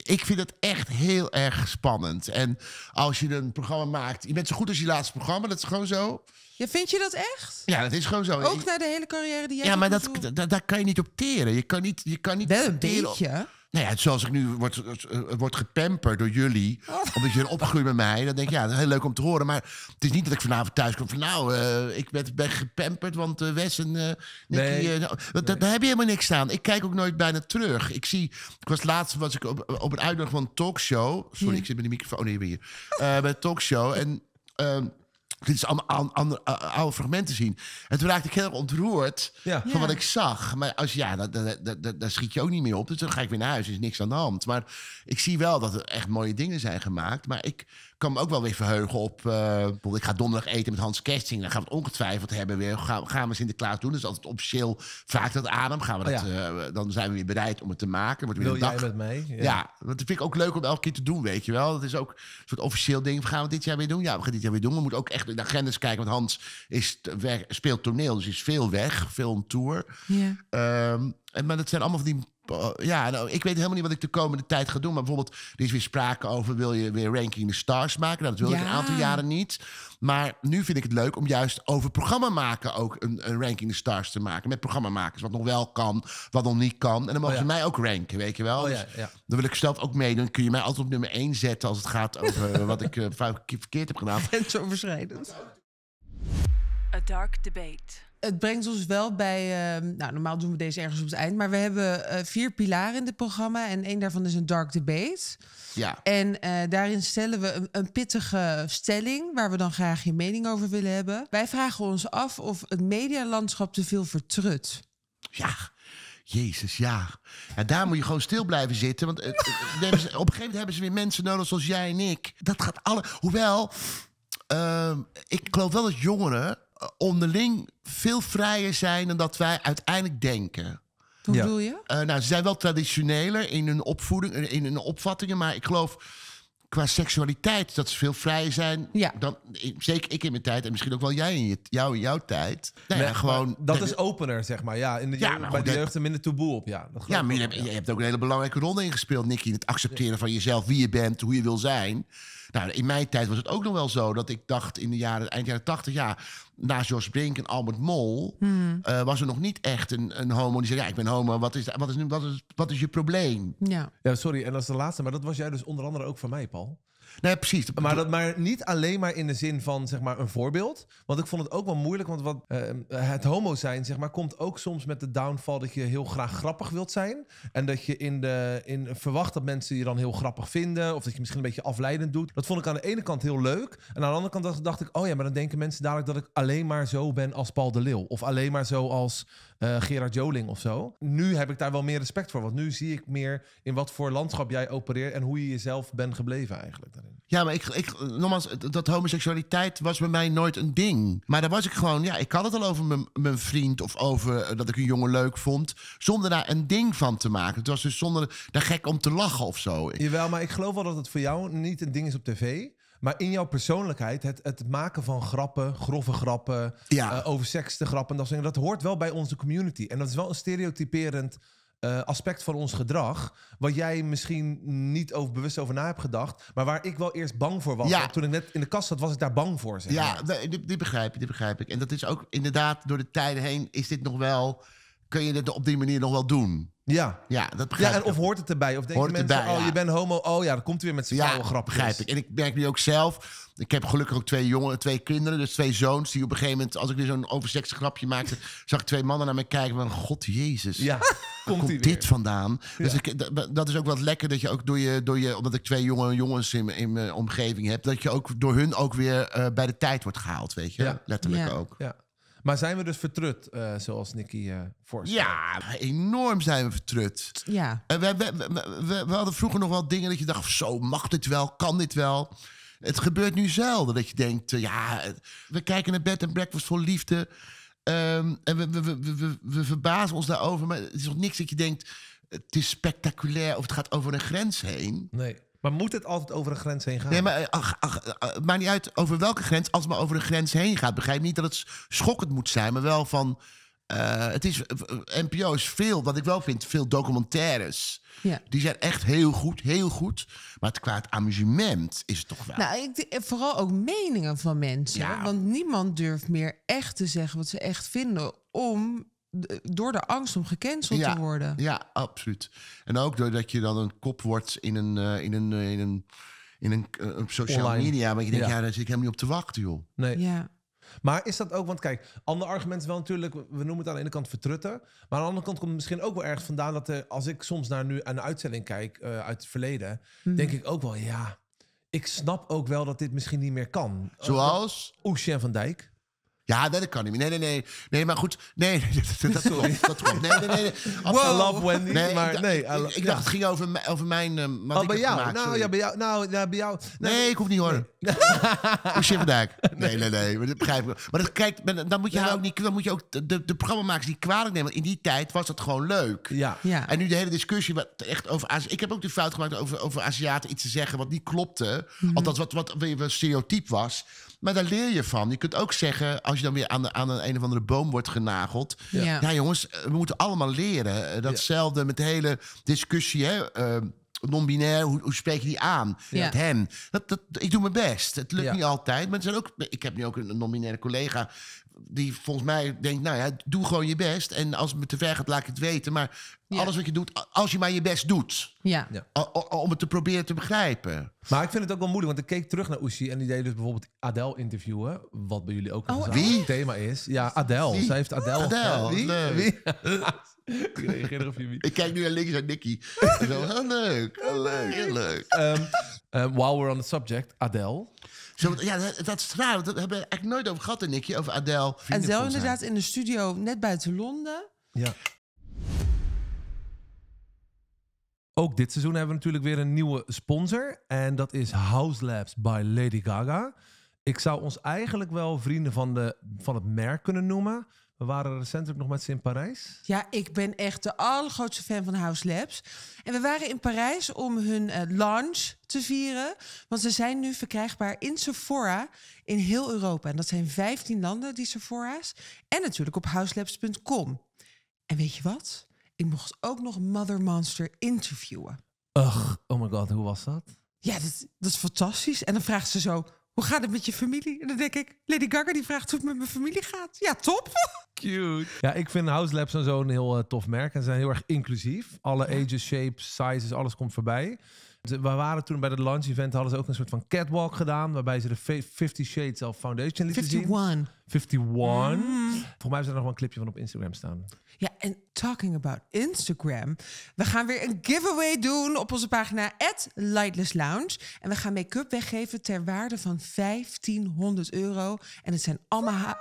ik vind het echt heel erg spannend. En als je een programma maakt, je bent zo goed als je laatste programma, dat is gewoon zo. Ja, vind je dat echt? Ja, dat is gewoon zo. Ook na de hele carrière die jij... Ja, maar daar kan je niet op teren. Je kan niet wel een beetje. Nou ja, zoals ik nu word gepamperd door jullie, omdat jullie opgroeien met mij. Dan denk ik, ja, dat is heel leuk om te horen. Maar het is niet dat ik vanavond thuis kom van, nou, ik ben gepamperd, want Wes en Nikkie... Daar heb je helemaal niks aan. Ik kijk ook nooit bijna terug. Laatst was ik op een uitnodiging van een talkshow. Sorry, ik zit met de microfoon hier. Bij een talkshow. En... dit is allemaal oude fragmenten zien. En toen raakte ik heel erg ontroerd van wat ik zag. Maar daar schiet je ook niet meer op. Dus dan ga ik weer naar huis, er is niks aan de hand. Maar ik zie wel dat er echt mooie dingen zijn gemaakt. Maar ik kan me ook wel weer verheugen op... ik ga donderdag eten met Hans Kersting. Dan gaan we het ongetwijfeld hebben weer. Gaan we Sinterklaas doen. Dat is altijd officieel vaak dat adem. Dan zijn we weer bereid om het te maken. Wordt weer een dag. Wil jij met mij? Ja, dat vind ik ook leuk om elke keer te doen, weet je wel. Dat is ook een soort officieel ding. Gaan we dit jaar weer doen? Ja, we gaan dit jaar weer doen. We moeten ook echt in de agendas kijken. Want Hans speelt toneel, dus is veel weg. Veel om tour. Yeah. Maar dat zijn allemaal van die... ik weet helemaal niet wat ik de komende tijd ga doen. Maar bijvoorbeeld, er is weer sprake over... wil je weer Ranking the Stars maken? Nou, dat wil ik een aantal jaren niet. Maar nu vind ik het leuk om juist over programma maken... ook een Ranking the Stars te maken. Met programmamakers. Wat nog wel kan, wat nog niet kan. En dan mogen ze mij ook ranken, weet je wel. Dan wil ik zelf ook meedoen. Dan kun je mij altijd op nummer 1 zetten... als het gaat over wat ik verkeerd heb gedaan. Grensoverschrijdend. A dark debate. Het brengt ons wel bij... normaal doen we deze ergens op het eind. Maar we hebben 4 pilaren in dit programma. En één daarvan is een dark debate. Ja. En daarin stellen we een pittige stelling... waar we dan graag je mening over willen hebben. Wij vragen ons af of het medialandschap te veel vertrut. Ja. Jezus, ja. En daar moet je gewoon stil blijven zitten. Want op een gegeven moment hebben ze weer mensen nodig zoals jij en ik. Dat gaat alle... Hoewel, ik geloof wel dat jongeren... onderling veel vrijer zijn dan dat wij uiteindelijk denken. Hoe bedoel je? Ze zijn wel traditioneler in hun opvoeding, in hun opvattingen, maar ik geloof qua seksualiteit dat ze veel vrijer zijn. Ja. Dan, zeker ik in mijn tijd en misschien ook wel jij in jouw tijd. Nee, maar, gewoon, dat is opener, zeg maar. Ja, bij de jeugd er minder taboe op. Ja, dat je hebt ook een hele belangrijke rol ingespeeld, Nikkie. Het accepteren van jezelf, wie je bent, hoe je wil zijn. Nou, in mijn tijd was het ook nog wel zo dat ik dacht in de eind jaren 80... ja, na Jos Brink en Albert Mol was er nog niet echt een homo die zei... ja, ik ben homo, wat is je probleem? Ja, sorry, en dat is de laatste, maar dat was jij dus onder andere ook van mij, Paul. Nee, precies. Maar niet alleen maar in de zin van, zeg maar, een voorbeeld. Want ik vond het ook wel moeilijk, want het homo zijn, zeg maar, komt ook soms met de downfall dat je heel graag grappig wilt zijn. En dat je verwacht dat mensen je dan heel grappig vinden. Of dat je misschien een beetje afleidend doet. Dat vond ik aan de ene kant heel leuk. En aan de andere kant dacht ik, maar dan denken mensen dadelijk dat ik alleen maar zo ben als Paul de Leeuw. Of alleen maar zo als Gerard Joling of zo. Nu heb ik daar wel meer respect voor. Want nu zie ik meer in wat voor landschap jij opereert en hoe je jezelf bent gebleven eigenlijk. Ja, maar nogmaals, dat homoseksualiteit was bij mij nooit een ding. Maar daar was ik gewoon, ik had het al over mijn vriend... of over dat ik een jongen leuk vond, zonder daar een ding van te maken. Het was dus zonder daar gek om te lachen of zo. Jawel, maar ik geloof wel dat het voor jou niet een ding is op tv... maar in jouw persoonlijkheid, het maken van grappen, grove grappen... over seks te grappen, dat hoort wel bij onze community. En dat is wel een stereotyperend... aspect van ons gedrag, wat jij misschien niet bewust over na hebt gedacht, maar waar ik wel eerst bang voor was. Toen ik net in de kast zat, was ik daar bang voor. Zeg maar. Dit begrijp ik. En dat is ook inderdaad, door de tijden heen is dit nog wel... kun je dit op die manier nog wel doen. Ja, ja, dat begrijp ik. En of hoort het erbij? Of denken mensen, erbij, je bent homo, oh ja, dan komt hij weer met zijn vrouwengrapjes. Ja, begrijp ik. En ik merk nu ook zelf... Ik heb gelukkig ook twee kinderen, dus twee zoons... die op een gegeven moment, als ik weer zo'n overseks grapje maakte... zag ik twee mannen naar mij kijken van... God, Jezus, ja, komt dit vandaan? Ja. Dus dat is ook wat lekker, dat je ook door je... omdat ik twee jonge jongens in mijn omgeving heb... dat je ook door hun ook weer bij de tijd wordt gehaald, weet je? Ja. Letterlijk ook. Ja. Maar zijn we dus vertrut, zoals Nikkie voorstelt? Ja, enorm zijn we vertrut. Ja. We hadden vroeger nog wel dingen dat je dacht... zo, mag dit wel, kan dit wel... Het gebeurt nu zelden dat je denkt... we kijken naar Bed and Breakfast voor liefde. En we verbazen ons daarover. Maar het is nog niks dat je denkt... het is spectaculair of het gaat over een grens heen. Nee, maar moet het altijd over een grens heen gaan? Nee, maar maakt niet uit over welke grens... als het maar over een grens heen gaat. Begrijp niet dat het schokkend moet zijn, maar wel van... het is NPO is veel, wat ik wel vind, veel documentaires. Ja. Die zijn echt heel goed, heel goed. Maar het kwaad amusement is het toch wel. Nou, vooral ook meningen van mensen. Ja. Want niemand durft meer echt te zeggen wat ze echt vinden... door de angst om gecanceld te worden. Ja, absoluut. En ook doordat je dan een kop wordt in een social online media... maar je denkt, daar zit ik helemaal niet op te wachten, joh. Nee. Ja. Maar is dat ook, want kijk, ander argument is wel natuurlijk... we noemen het aan de ene kant vertrutten... maar aan de andere kant komt het misschien ook wel erg vandaan... dat als ik soms naar nu een uitzending kijk uit het verleden... denk ik ook wel, ik snap ook wel dat dit misschien niet meer kan. Zoals? Oesje van Dijk. Ja, dat kan niet meer. Nee, maar goed. Nee, dat klopt. Nee. Wow. I love Wendy. Nee, maar nee. Ik dacht, het ging over mijn... oh, bij jou. Bij jou. Nee, ik hoef niet, hoor. Oesje van Dijk. Nee. Maar dat begrijp ik. Maar dat, kijk, dan moet je ook niet... Dan moet je ook de programmamakers die kwalijk nemen. Want in die tijd was dat gewoon leuk. Ja. En nu de hele discussie echt over Azië. Ik heb ook de fout gemaakt over Aziaten iets te zeggen wat niet klopte. Althans, wat een stereotype was. Maar daar leer je van. Je kunt ook zeggen... als je dan weer aan een of andere boom wordt genageld... Ja, jongens, we moeten allemaal leren. Datzelfde met de hele discussie... Hè? Non-binair, hoe spreek je die aan? Met hen. Ik doe mijn best. Het lukt niet altijd. Maar er zijn ook, ik heb nu ook een non-binaire collega... die volgens mij denkt, doe gewoon je best. En als het me te ver gaat, laat ik het weten. Maar alles wat je doet, als je maar je best doet. Ja. Om het te proberen te begrijpen. Maar ik vind het ook wel moeilijk, want ik keek terug naar Oesje... en die deed dus bijvoorbeeld Adèle interviewen. Wat bij jullie ook een thema is. Ja, Adèle. Wie? Zij heeft Adèle. Wie? Ik reageer op je wie. Ik kijk nu naar links uit Nikkie. Heel leuk. While we're on the subject, Adèle... dat is raar, dat hebben we eigenlijk nooit over gehad, en Nikkie, over Adèle. Adèle inderdaad in de studio net buiten Londen. Ja. Ook dit seizoen hebben we natuurlijk weer een nieuwe sponsor. En dat is House Labs by Lady Gaga. Ik zou ons eigenlijk wel vrienden van het merk kunnen noemen. We waren recentelijk nog met ze in Parijs. Ja, ik ben echt de allergrootste fan van House Labs. En we waren in Parijs om hun launch te vieren. Want ze zijn nu verkrijgbaar in Sephora in heel Europa. En dat zijn 15 landen, die Sephora's. En natuurlijk op houselabs.com. En weet je wat? Ik mocht ook nog Mother Monster interviewen. Ugh, oh my god, hoe was dat? Ja, dat is fantastisch. En dan vraagt ze zo... Hoe gaat het met je familie? En dan denk ik, Lady Gaga die vraagt hoe het met mijn familie gaat. Ja, top. Cute. Ja, ik vind House Labs en zo een heel tof merk. En ze zijn heel erg inclusief. Alle ages, shapes, sizes, alles komt voorbij. We waren toen bij het launch event, hadden ze ook een soort van catwalk gedaan. Waarbij ze de 50 Shades of Foundation lieten zien. 51. Volgens mij hebben ze er nog wel een clipje van op Instagram staan. Ja, en talking about Instagram. We gaan weer een giveaway doen op onze pagina @LightlessLounge. En we gaan make-up weggeven ter waarde van €1500. En het zijn allemaal...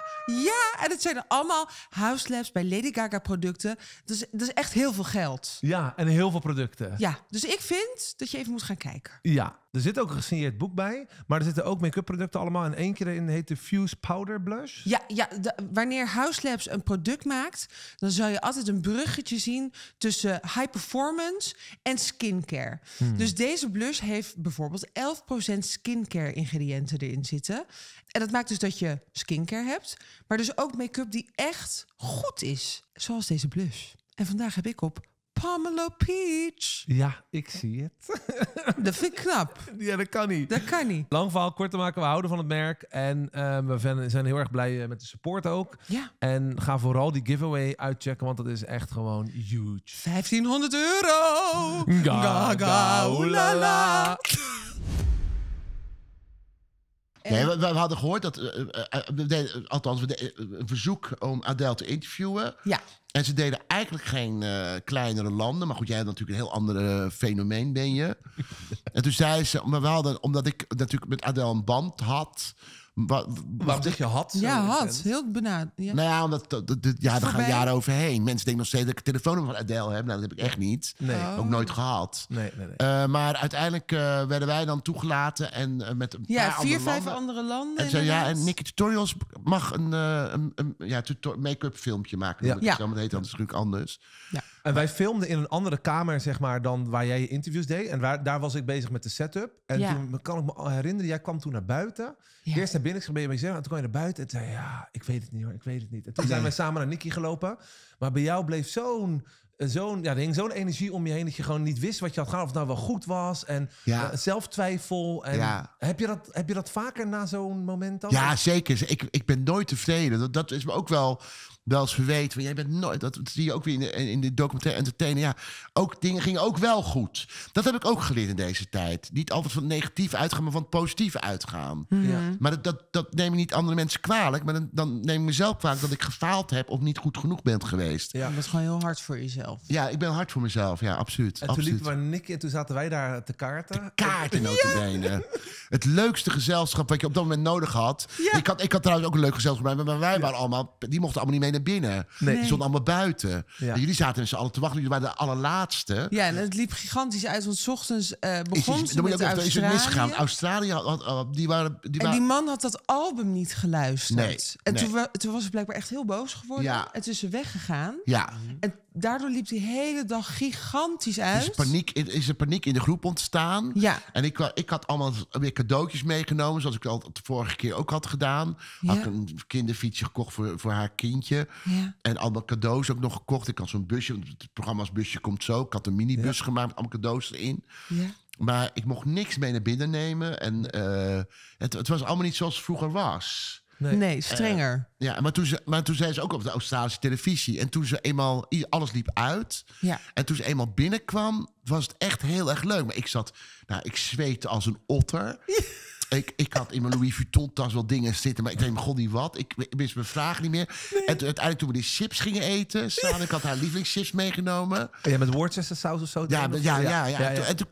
House Labs bij Lady Gaga producten. Dus dat is echt heel veel geld. Ja, en heel veel producten. Ja, dus ik vind dat je even moet gaan kijken. Ja. Er zit ook een gesigneerd boek bij, maar er zitten ook make-up producten allemaal. En eentje erin heet de Fuse Powder Blush. Ja, wanneer House Labs een product maakt, dan zal je altijd een bruggetje zien tussen high performance en skincare. Dus deze blush heeft bijvoorbeeld 11% skincare ingrediënten erin zitten. En dat maakt dus dat je skincare hebt, maar dus ook make-up die echt goed is. Zoals deze blush. En vandaag heb ik op Pamela Peach. Ja, ik zie het. Dat vind ik knap. Ja, dat kan niet. Dat kan niet. Lang verhaal kort te maken, we houden van het merk. En we zijn heel erg blij met de support ook. Ja. En ga vooral die giveaway uitchecken, want dat is echt gewoon huge. €1500. Gaga, oelala. Nee, we hadden gehoord dat, althans, we deden een verzoek om Adèle te interviewen. Ja. En ze deden eigenlijk geen kleinere landen. Maar goed, jij hebt natuurlijk een heel ander fenomeen, ben je. En toen zei ze, maar we hadden, omdat ik natuurlijk met Adèle een band had. Waarom zeg je had? Ja, had. Heel benaderd. Ja. Nou ja, omdat daar gaan jaren overheen. Mensen denken nog steeds dat ik het telefoonnummer van Adèle heb. Nou, dat heb ik echt niet. Nee. Oh. Ook nooit gehad. Nee. Maar uiteindelijk werden wij dan toegelaten. En met een paar vier, vijf andere landen. En, en Nikkie Tutorials mag een make-up filmpje maken. Ja. Ja. Dat heet dan natuurlijk anders. Ja. En wij filmden in een andere kamer, zeg maar, dan waar jij je interviews deed. En daar was ik bezig met de setup. En toen kan ik me herinneren, jij kwam toen naar buiten. Ja. Eerst naar binnen, ik ben je bij jezelf. En toen kwam je naar buiten en toen zei ja, ik weet het niet hoor, ik weet het niet. En toen zijn wij samen naar Nikkie gelopen. Maar bij jou bleef er hing zo'n energie om je heen dat je gewoon niet wist wat je had gedaan. Of het nou wel goed was. En zelftwijfel. En heb je dat vaker na zo'n moment dan? Ja, zeker. Ik ben nooit tevreden. Dat is me ook wel eens verweten. Jij bent nooit. Dat zie je ook weer in de documentaire Entertainer. Ja, ook dingen gingen ook wel goed. Dat heb ik ook geleerd in deze tijd. Niet altijd van het negatief uitgaan, maar van het positief uitgaan. Ja. Maar dat neem ik niet andere mensen kwalijk. Maar dan neem ik mezelf kwalijk dat ik gefaald heb of niet goed genoeg ben geweest. Ja, dat is gewoon heel hard voor jezelf. Ja, ik ben hard voor mezelf. Ja, absoluut. En toen liepen we naar Nikkie en toen zaten wij daar te kaarten. Te kaarten, notabene. Het leukste gezelschap wat je op dat moment nodig had. Ja. Ik had trouwens ook een leuk gezelschap, maar wij waren allemaal, die mochten allemaal niet mee naar binnen. Nee. Die stonden allemaal buiten. Ja. En jullie zaten met z'n allen te wachten. Jullie waren de allerlaatste. Ja, en het liep gigantisch uit. Want 's ochtends begon ze met Australië. Is het misgaan. Australië, die man had dat album niet geluisterd. Nee. En toen was hij blijkbaar echt heel boos geworden. Ja. En toen is ze weggegaan. Ja. En daardoor liep die hele dag gigantisch uit. Is er paniek in de groep ontstaan. Ja. En ik had allemaal weer cadeautjes meegenomen, zoals ik al de vorige keer ook had gedaan. Ja. Had ik een kinderfietsje gekocht voor haar kindje. Ja. En allemaal cadeaus ook nog gekocht. Ik had zo'n busje, want het programma's busje komt zo. Ik had een minibus gemaakt met allemaal cadeaus erin. Ja. Maar ik mocht niks mee naar binnen nemen. En het was allemaal niet zoals het vroeger was. Nee, strenger. Ja, maar toen zijn ze ook op de Australische televisie. En toen ze eenmaal, alles liep uit. Ja. En toen ze eenmaal binnenkwam, was het echt heel erg leuk. Maar ik zweette als een otter. Ja. Ik had in mijn Louis Vuitton tas wel dingen zitten, maar ik denk, god niet wat. Ik wist mijn vragen niet meer. Nee. En uiteindelijk toen we die chips gingen eten, ik had haar lievelingschips meegenomen. Ja, met Worcestershire saus of zo? Ja. En toen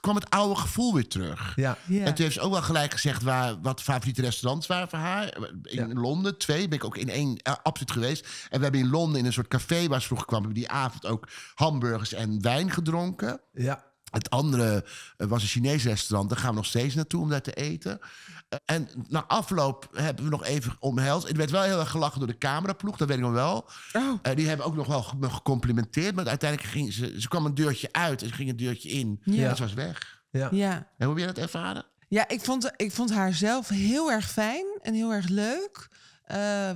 kwam het oude gevoel weer terug. Ja. Ja. En toen heeft ze ook wel gelijk gezegd wat favoriete restaurants waren voor haar. In Londen, 2, ben ik ook in 1 absoluut geweest. En we hebben in Londen in een soort café waar ze vroeger kwam, hebben die avond ook hamburgers en wijn gedronken. Ja. Het andere was een Chinees restaurant. Daar gaan we nog steeds naartoe om daar te eten. En na afloop hebben we nog even omhelst. Het werd wel heel erg gelachen door de cameraploeg. Dat weet ik nog wel. Oh. Die hebben ook nog wel me gecomplimenteerd. Maar uiteindelijk ging ze kwam een deurtje uit en ze ging een deurtje in. Ja. En ze was weg. Ja. Ja. En hoe heb jij dat ervaren? Ja, ik vond haar zelf heel erg fijn en heel erg leuk.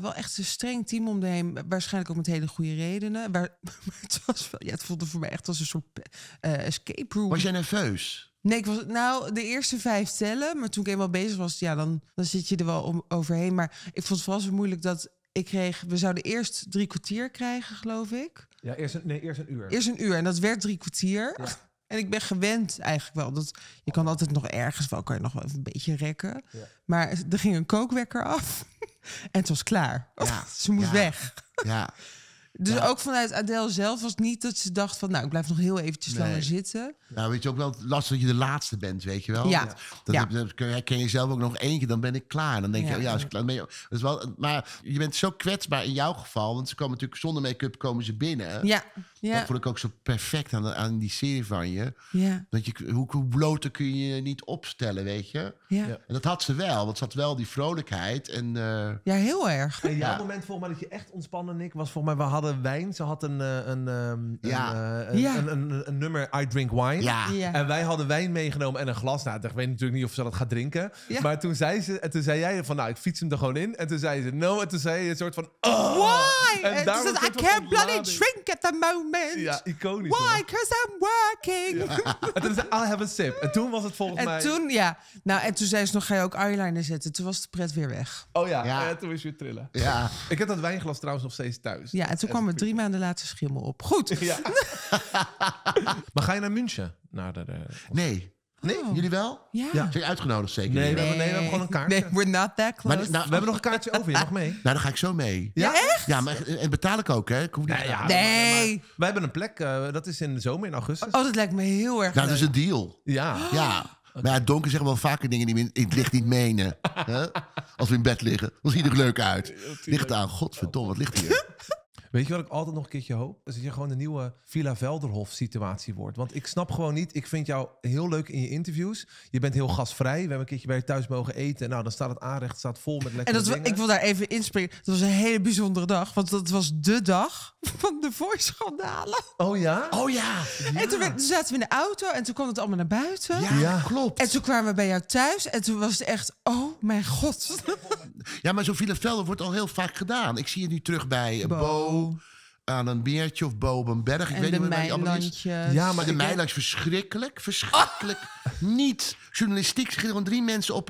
Wel echt een streng team om de heen. Waarschijnlijk ook met hele goede redenen. Maar het voelde voor mij echt als een soort escape room. Was jij nerveus? Nee, ik was de eerste 5 tellen. Maar toen ik eenmaal bezig was, dan zit je er wel overheen. Maar ik vond het vooral zo moeilijk dat we zouden eerst 3 kwartier krijgen, geloof ik. Ja, eerst een uur. Eerst een uur en dat werd 3 kwartier. Ja. En ik ben gewend eigenlijk wel. Dat je kan altijd nog ergens wel, kan je nog wel even een beetje rekken. Ja. Maar er ging een kookwekker af. En het was klaar. Ja. Ze moest weg. Ja. Dus ook vanuit Adèle zelf was het niet dat ze dacht van, ik blijf nog heel eventjes langer zitten. Nou, weet je ook wel, lastig dat je de laatste bent, weet je wel. Ja. Dan ken je zelf ook nog eentje, dan ben ik klaar. Dan denk je, als ik klaar ben, dat is wel. Maar je bent zo kwetsbaar in jouw geval, want ze komen natuurlijk zonder make-up komen ze binnen. Ja. Ja. Dat vond ik ook zo perfect aan die serie van je. Ja. Dat je hoe bloter kun je niet opstellen, weet je. Ja. En dat had ze wel, want ze had wel die vrolijkheid. En, ja, heel erg. En jouw moment volgens mij dat je echt ontspannen, Nick, was volgens mij, we hadden wijn. Ze had een nummer, I Drink Wine. Ja. Ja. En wij hadden wijn meegenomen en een glas. Nou, ik weet natuurlijk niet of ze dat gaat drinken. Ja. Maar toen zei jij van, ik fiets hem er gewoon in. En toen zei ze, no. En toen zei je een soort van, oh. Why? En is that I can't bloody drink at the moment. moment. Ja, iconisch. Why? Because I'm working. Ja. En toen zei I have a sip. En toen was het volgens mij... En toen, ja. Nou, en toen zei ze nog, ga je ook eyeliner zetten? Toen was de pret weer weg. Oh ja, ja. Toen was je weer trillen. Ja. Ik heb dat wijnglas trouwens nog steeds thuis. Ja, en toen kwam er 3 maanden later schimmel op. Goed. Ja. Maar ga je naar München? Naar de... Nee. Nee, oh. Jullie wel? Ja. Zijn je uitgenodigd zeker? Nee, we hebben gewoon een kaartje. Nee, we're not that close. Maar, we hebben nog een kaartje over, je mag mee. Nou, dan ga ik zo mee. Ja, ja echt? Ja, maar en betaal ik ook, hè? Ik hoef niet maar wij hebben een plek, dat is in de zomer, in augustus. Oh, dat lijkt me heel erg. Nou, dat is een deal. Ja. Oh. Ja. Okay. Maar ja, donker zeggen wel vaker dingen die in het licht niet menen. Huh? Als we in bed liggen, dan ziet het er leuk uit. Licht aan, godverdomme, wat ligt hier? Weet je wat ik altijd nog een keertje hoop? Is dat je gewoon de nieuwe Villa Velderhof situatie wordt. Want ik snap gewoon niet. Ik vind jou heel leuk in je interviews. Je bent heel gastvrij. We hebben een keertje bij je thuis mogen eten. Nou, dan staat het aanrecht staat vol met lekkere dingen. En ik wil daar even inspringen. Dat was een hele bijzondere dag. Want dat was de dag van de Voice-schandalen. Oh ja? Oh ja. Ja. En toen zaten we in de auto. En toen kwam het allemaal naar buiten. Ja, ja, klopt. En toen kwamen we bij jou thuis. En toen was het echt, oh mijn god. Ja, maar zo'n Villa Velderhof wordt al heel vaak gedaan. Ik zie je nu terug bij Bo. Aan een beertje of boven een berg. Ik weet niet meer die allemaal is. Ja, maar de Meilandjes verschrikkelijk. Verschrikkelijk. Oh. Niet. Journalistiek zitten gewoon 3 mensen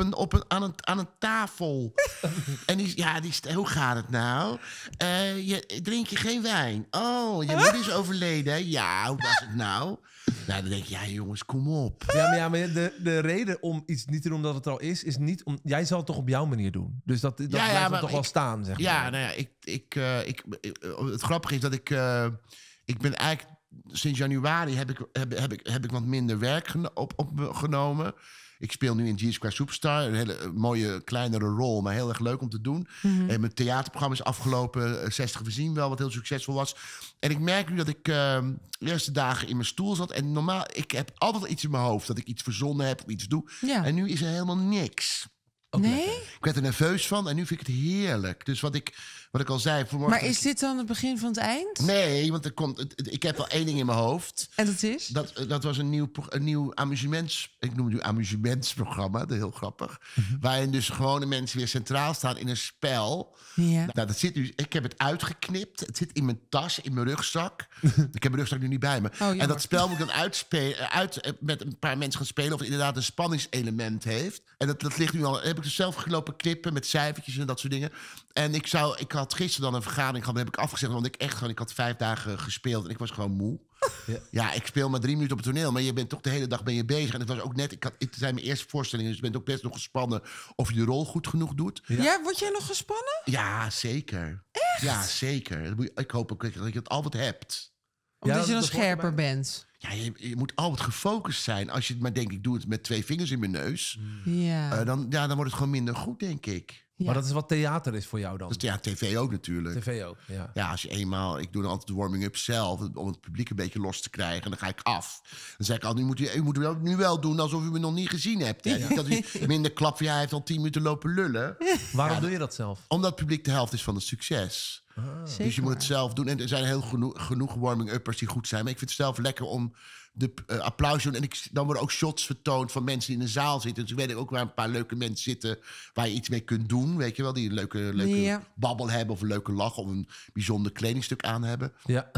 aan een tafel. En die hoe gaat het nou? Drink je geen wijn? Oh, je moeder is overleden. Ja, hoe was het nou? Nou, dan denk je, ja jongens, kom op. Ja, maar de reden om iets niet te doen dat het er al is niet om... Jij zal het toch op jouw manier doen. Dus dat blijft ja, toch wel staan, zeg maar. Ja, nou ja, het grappige is dat ik ben eigenlijk... Sinds januari heb ik wat minder werk opgenomen. Ik speel nu in Jesus Christ Superstar. Een hele mooie, kleinere rol, maar heel erg leuk om te doen. Mm-hmm. En mijn theaterprogramma is afgelopen 60 We Zien Wel, wat heel succesvol was. En ik merk nu dat ik de eerste dagen in mijn stoel zat. En normaal, ik heb altijd iets in mijn hoofd. Dat ik iets verzonnen heb of iets doe. Ja. En nu is er helemaal niks. Nee? Ik werd er nerveus van en nu vind ik het heerlijk. Dus wat ik al zei... Vanmorgen, maar is dit dan het begin van het eind? Nee, want ik heb wel 1 ding in mijn hoofd. En dat is? Dat was een nieuw amusements... Ik noem het nu amusementsprogramma, heel grappig. Mm-hmm. Waarin dus gewone mensen weer centraal staan in een spel. Ja. Nou, dat zit nu... Ik heb het uitgeknipt. Het zit in mijn tas, in mijn rugzak. Ik heb mijn rugzak nu niet bij me. Oh, en dat spel moet ik dan met een paar mensen gaan spelen... of het inderdaad een spanningselement heeft. En dat ligt nu al... Heb ik dus zelf gelopen knippen met cijfertjes en dat soort dingen. En ik had gisteren dan een vergadering gehad, dat heb ik afgezegd, want ik had 5 dagen gespeeld en ik was gewoon moe. Ja. Ja, ik speel maar 3 minuten op het toneel, maar je bent toch de hele dag bezig. En het was ook net, het zijn mijn eerste voorstellingen, dus je bent ook best nog gespannen of je de rol goed genoeg doet. Ja, word jij nog gespannen? Ja, zeker. Echt? Ja, zeker. Ik hoop ook dat je het altijd hebt. Omdat je dan scherper bent. Ja, je moet altijd gefocust zijn. Als je maar denkt, ik doe het met 2 vingers in mijn neus. Ja. Dan wordt het gewoon minder goed, denk ik. Ja. Maar dat is wat theater is voor jou dan? Dus ja, tv ook natuurlijk. TV ook, ja. Ja, als je eenmaal... Ik doe dan altijd de warming-up zelf... om het publiek een beetje los te krijgen. En dan ga ik af. Dan zeg ik altijd... U moet nu wel doen alsof u me nog niet gezien hebt. Hè? Ja. Dat u minder klap van... Ja, hij heeft al 10 minuten lopen lullen. Waarom doe je dat zelf? Omdat het publiek de helft is van het succes. Ah, dus je moet het zelf doen. En er zijn heel genoeg warming-uppers die goed zijn. Maar ik vind het zelf lekker om de applaus te doen. En dan worden ook shots vertoond van mensen die in de zaal zitten. Dus ik weet ook waar een paar leuke mensen zitten... waar je iets mee kunt doen, weet je wel. Die een leuke babbel hebben of een leuke lach... of een bijzonder kledingstuk aan hebben. Ja.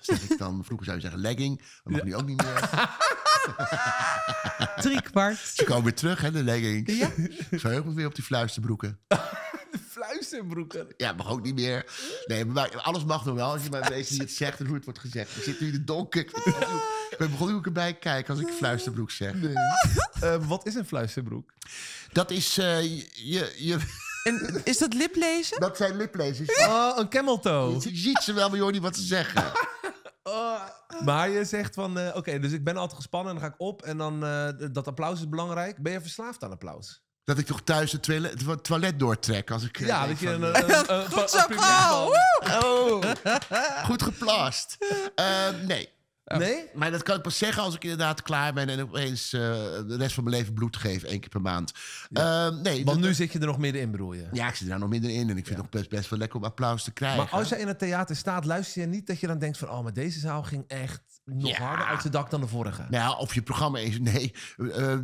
Zeg ik dan, vroeger zou je zeggen legging. Dat mag nu ook niet meer. 3/4. Ze komen weer terug, hè, de legging. Ja. Ik zou heel goed weer op die fluisterbroeken. Fluisterbroeken. Ja, mag ook niet meer. Nee, maar alles mag nog wel. Als je maar weet wie het zegt en hoe het wordt gezegd. Ik zit nu in de donker. Ik ben begonnen hoe ik erbij kijk als ik fluisterbroek zeg. Nee. Wat is een fluisterbroek? Dat is... En is dat liplezen? Dat zijn liplezers. Oh, een camel toe. Je ziet ze wel, maar je hoort niet wat ze zeggen. Maar je zegt van... Oké, dus ik ben altijd gespannen en dan ga ik op. En dan... dat applaus is belangrijk. Ben je verslaafd aan applaus? Dat ik toch thuis het toilet doortrek als ik... Ja, dat je een... Goed zo, goed geplast. Nee. Nee? Maar dat kan ik pas zeggen als ik inderdaad klaar ben... en opeens de rest van mijn leven bloed geef 1 keer per maand. Ja. Nee, want nu zit je er nog middenin, bedoel je? Ja, ik zit er nog middenin en ik vind het nog best wel lekker om applaus te krijgen. Maar als je in het theater staat, luister je niet dat je dan denkt van... oh, maar deze zaal ging echt nog harder uit de dak dan de vorige. Nou, of je programma is... Nee,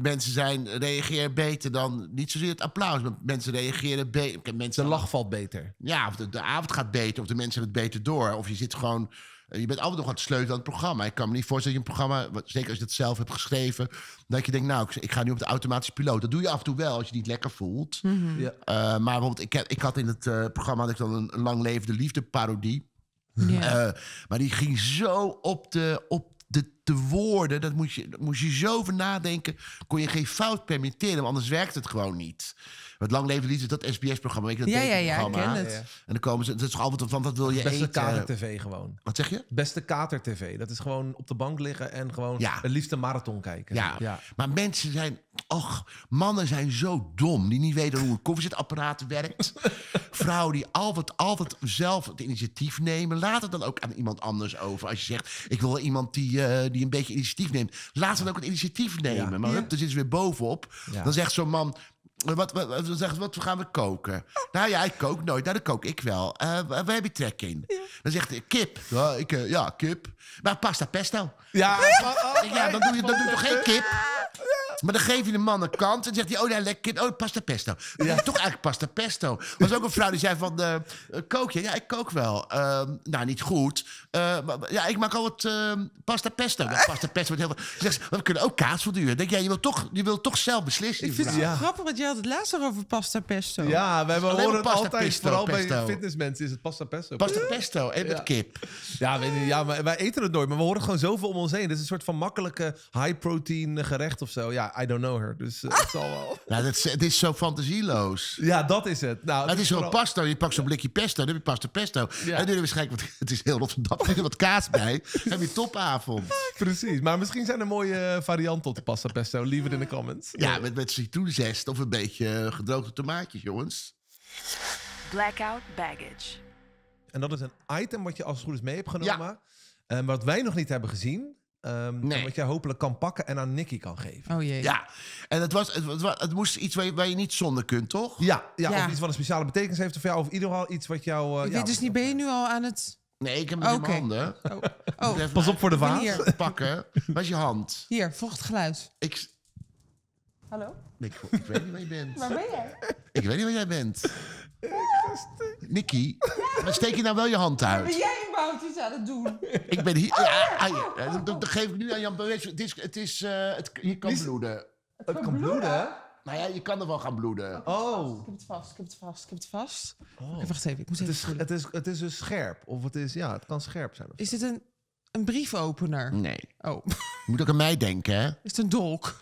mensen reageren beter dan... Niet zozeer het applaus, maar mensen reageren beter. De lach valt beter. Ja, of de avond gaat beter, of de mensen hebben het beter door. Of je zit gewoon... Je bent altijd nog aan het sleutelen aan het programma. Ik kan me niet voorstellen dat je een programma, zeker als je dat zelf hebt geschreven, dat je denkt, nou, ik ga nu op de automatische piloot. Dat doe je af en toe wel, als je het niet lekker voelt. Mm-hmm. Ja. Maar bijvoorbeeld, ik had in het programma had ik dan een lang levende liefde parodie. Yeah. Maar die ging zo op de woorden, dat moest je zo over nadenken, kon je geen fout permitteren, want anders werkt het gewoon niet. Het lang leven liefde, dat SBS-programma, weet je dat? Ja, ik ken het. En dan komen ze, dat is altijd, want dat wil je beste eten. Beste kater-tv gewoon. Wat zeg je? Beste kater-tv. Dat is gewoon op de bank liggen en gewoon het liefste marathon kijken. Ja. Maar mensen zijn, mannen zijn zo dom, die niet weten hoe een koffiezetapparaat werkt. Vrouwen die altijd zelf het initiatief nemen, laat het dan ook aan iemand anders over. Als je zegt, ik wil wel iemand die een beetje initiatief neemt, laat ze dan ook het initiatief nemen. Ja. Maar dan zitten ze weer bovenop. Ja. Dan zegt zo'n man, wat gaan we koken? Nou ja, ik kook nooit. Nou, dat kook ik wel. Waar heb je trek in? Ja. Dan zegt hij, kip. Ja, kip. Maar pasta pesto. Ja, dan doe je toch geen kip? Maar dan geef je de man een kans en zegt hij, oh ja, lekker kip. Oh, pasta pesto. Ja, toch eigenlijk pasta pesto. Er was ook een vrouw die zei van, kook je? Ja, ik kook wel. Nou, niet goed. Maar, ja, ik maak al wat pasta pesto. Ja, pasta pesto wordt heel veel. Ze zegt, we kunnen ook kaas verduren. Denk jij, je wilt toch zelf beslissen. Ik vind het grappig, want jij had het laatst over pasta pesto. Ja, wij horen het altijd, vooral bij fitnessmensen is het pasta pesto. Pasta pesto en met kip. Ja, wij eten het nooit, maar we horen gewoon zoveel om ons heen. Het is een soort van makkelijke high-protein gerecht of zo. Ja, I don't know her, dus het zal wel. Ja, het is zo fantasieloos. Ja, dat is het. Nou, het is gewoon pasta. Je pakt zo'n blikje pesto, dan heb je pasta pesto. Ja. En nu waarschijnlijk, want het is heel Rotterdam, er wat kaas bij. Dan heb je topavond. Precies, maar misschien zijn er mooie varianten op de pasta pesto. Leave it in de comments. Ja, met citroenzest of een beetje gedroogde tomaatjes, jongens. Blackout baggage. En dat is een item wat je als het goed is mee hebt genomen. Ja. Wat wij nog niet hebben gezien. Nee. Wat jij hopelijk kan pakken en aan Nikkie kan geven. Oh jee. Ja, en het moest iets waar je niet zonder kunt, toch? Ja. Of iets wat een speciale betekenis heeft voor jou. Of in ieder geval iets wat jou... ben je nu al aan het... Nee, ik heb hem in mijn handen. Pas op voor de vaas. Pakken. Waar is je hand? Hier, vochtgeluid. Hallo? Ik weet niet waar je bent. Waar ben jij? Ik weet niet waar jij bent. Nikkie, steek je nou wel je hand uit? Ben jij überhaupt iets aan het doen? Ik ben hier... Dat geef ik nu aan Jan. Je kan bloeden. Het kan bloeden? Nou ja, je kan er wel gaan bloeden. Ik heb het vast. Wacht even, ik moet even... Het is dus scherp. Of het kan scherp zijn. Is dit een briefopener? Nee. Oh. Je moet ook aan mij denken, hè? Is het een dolk?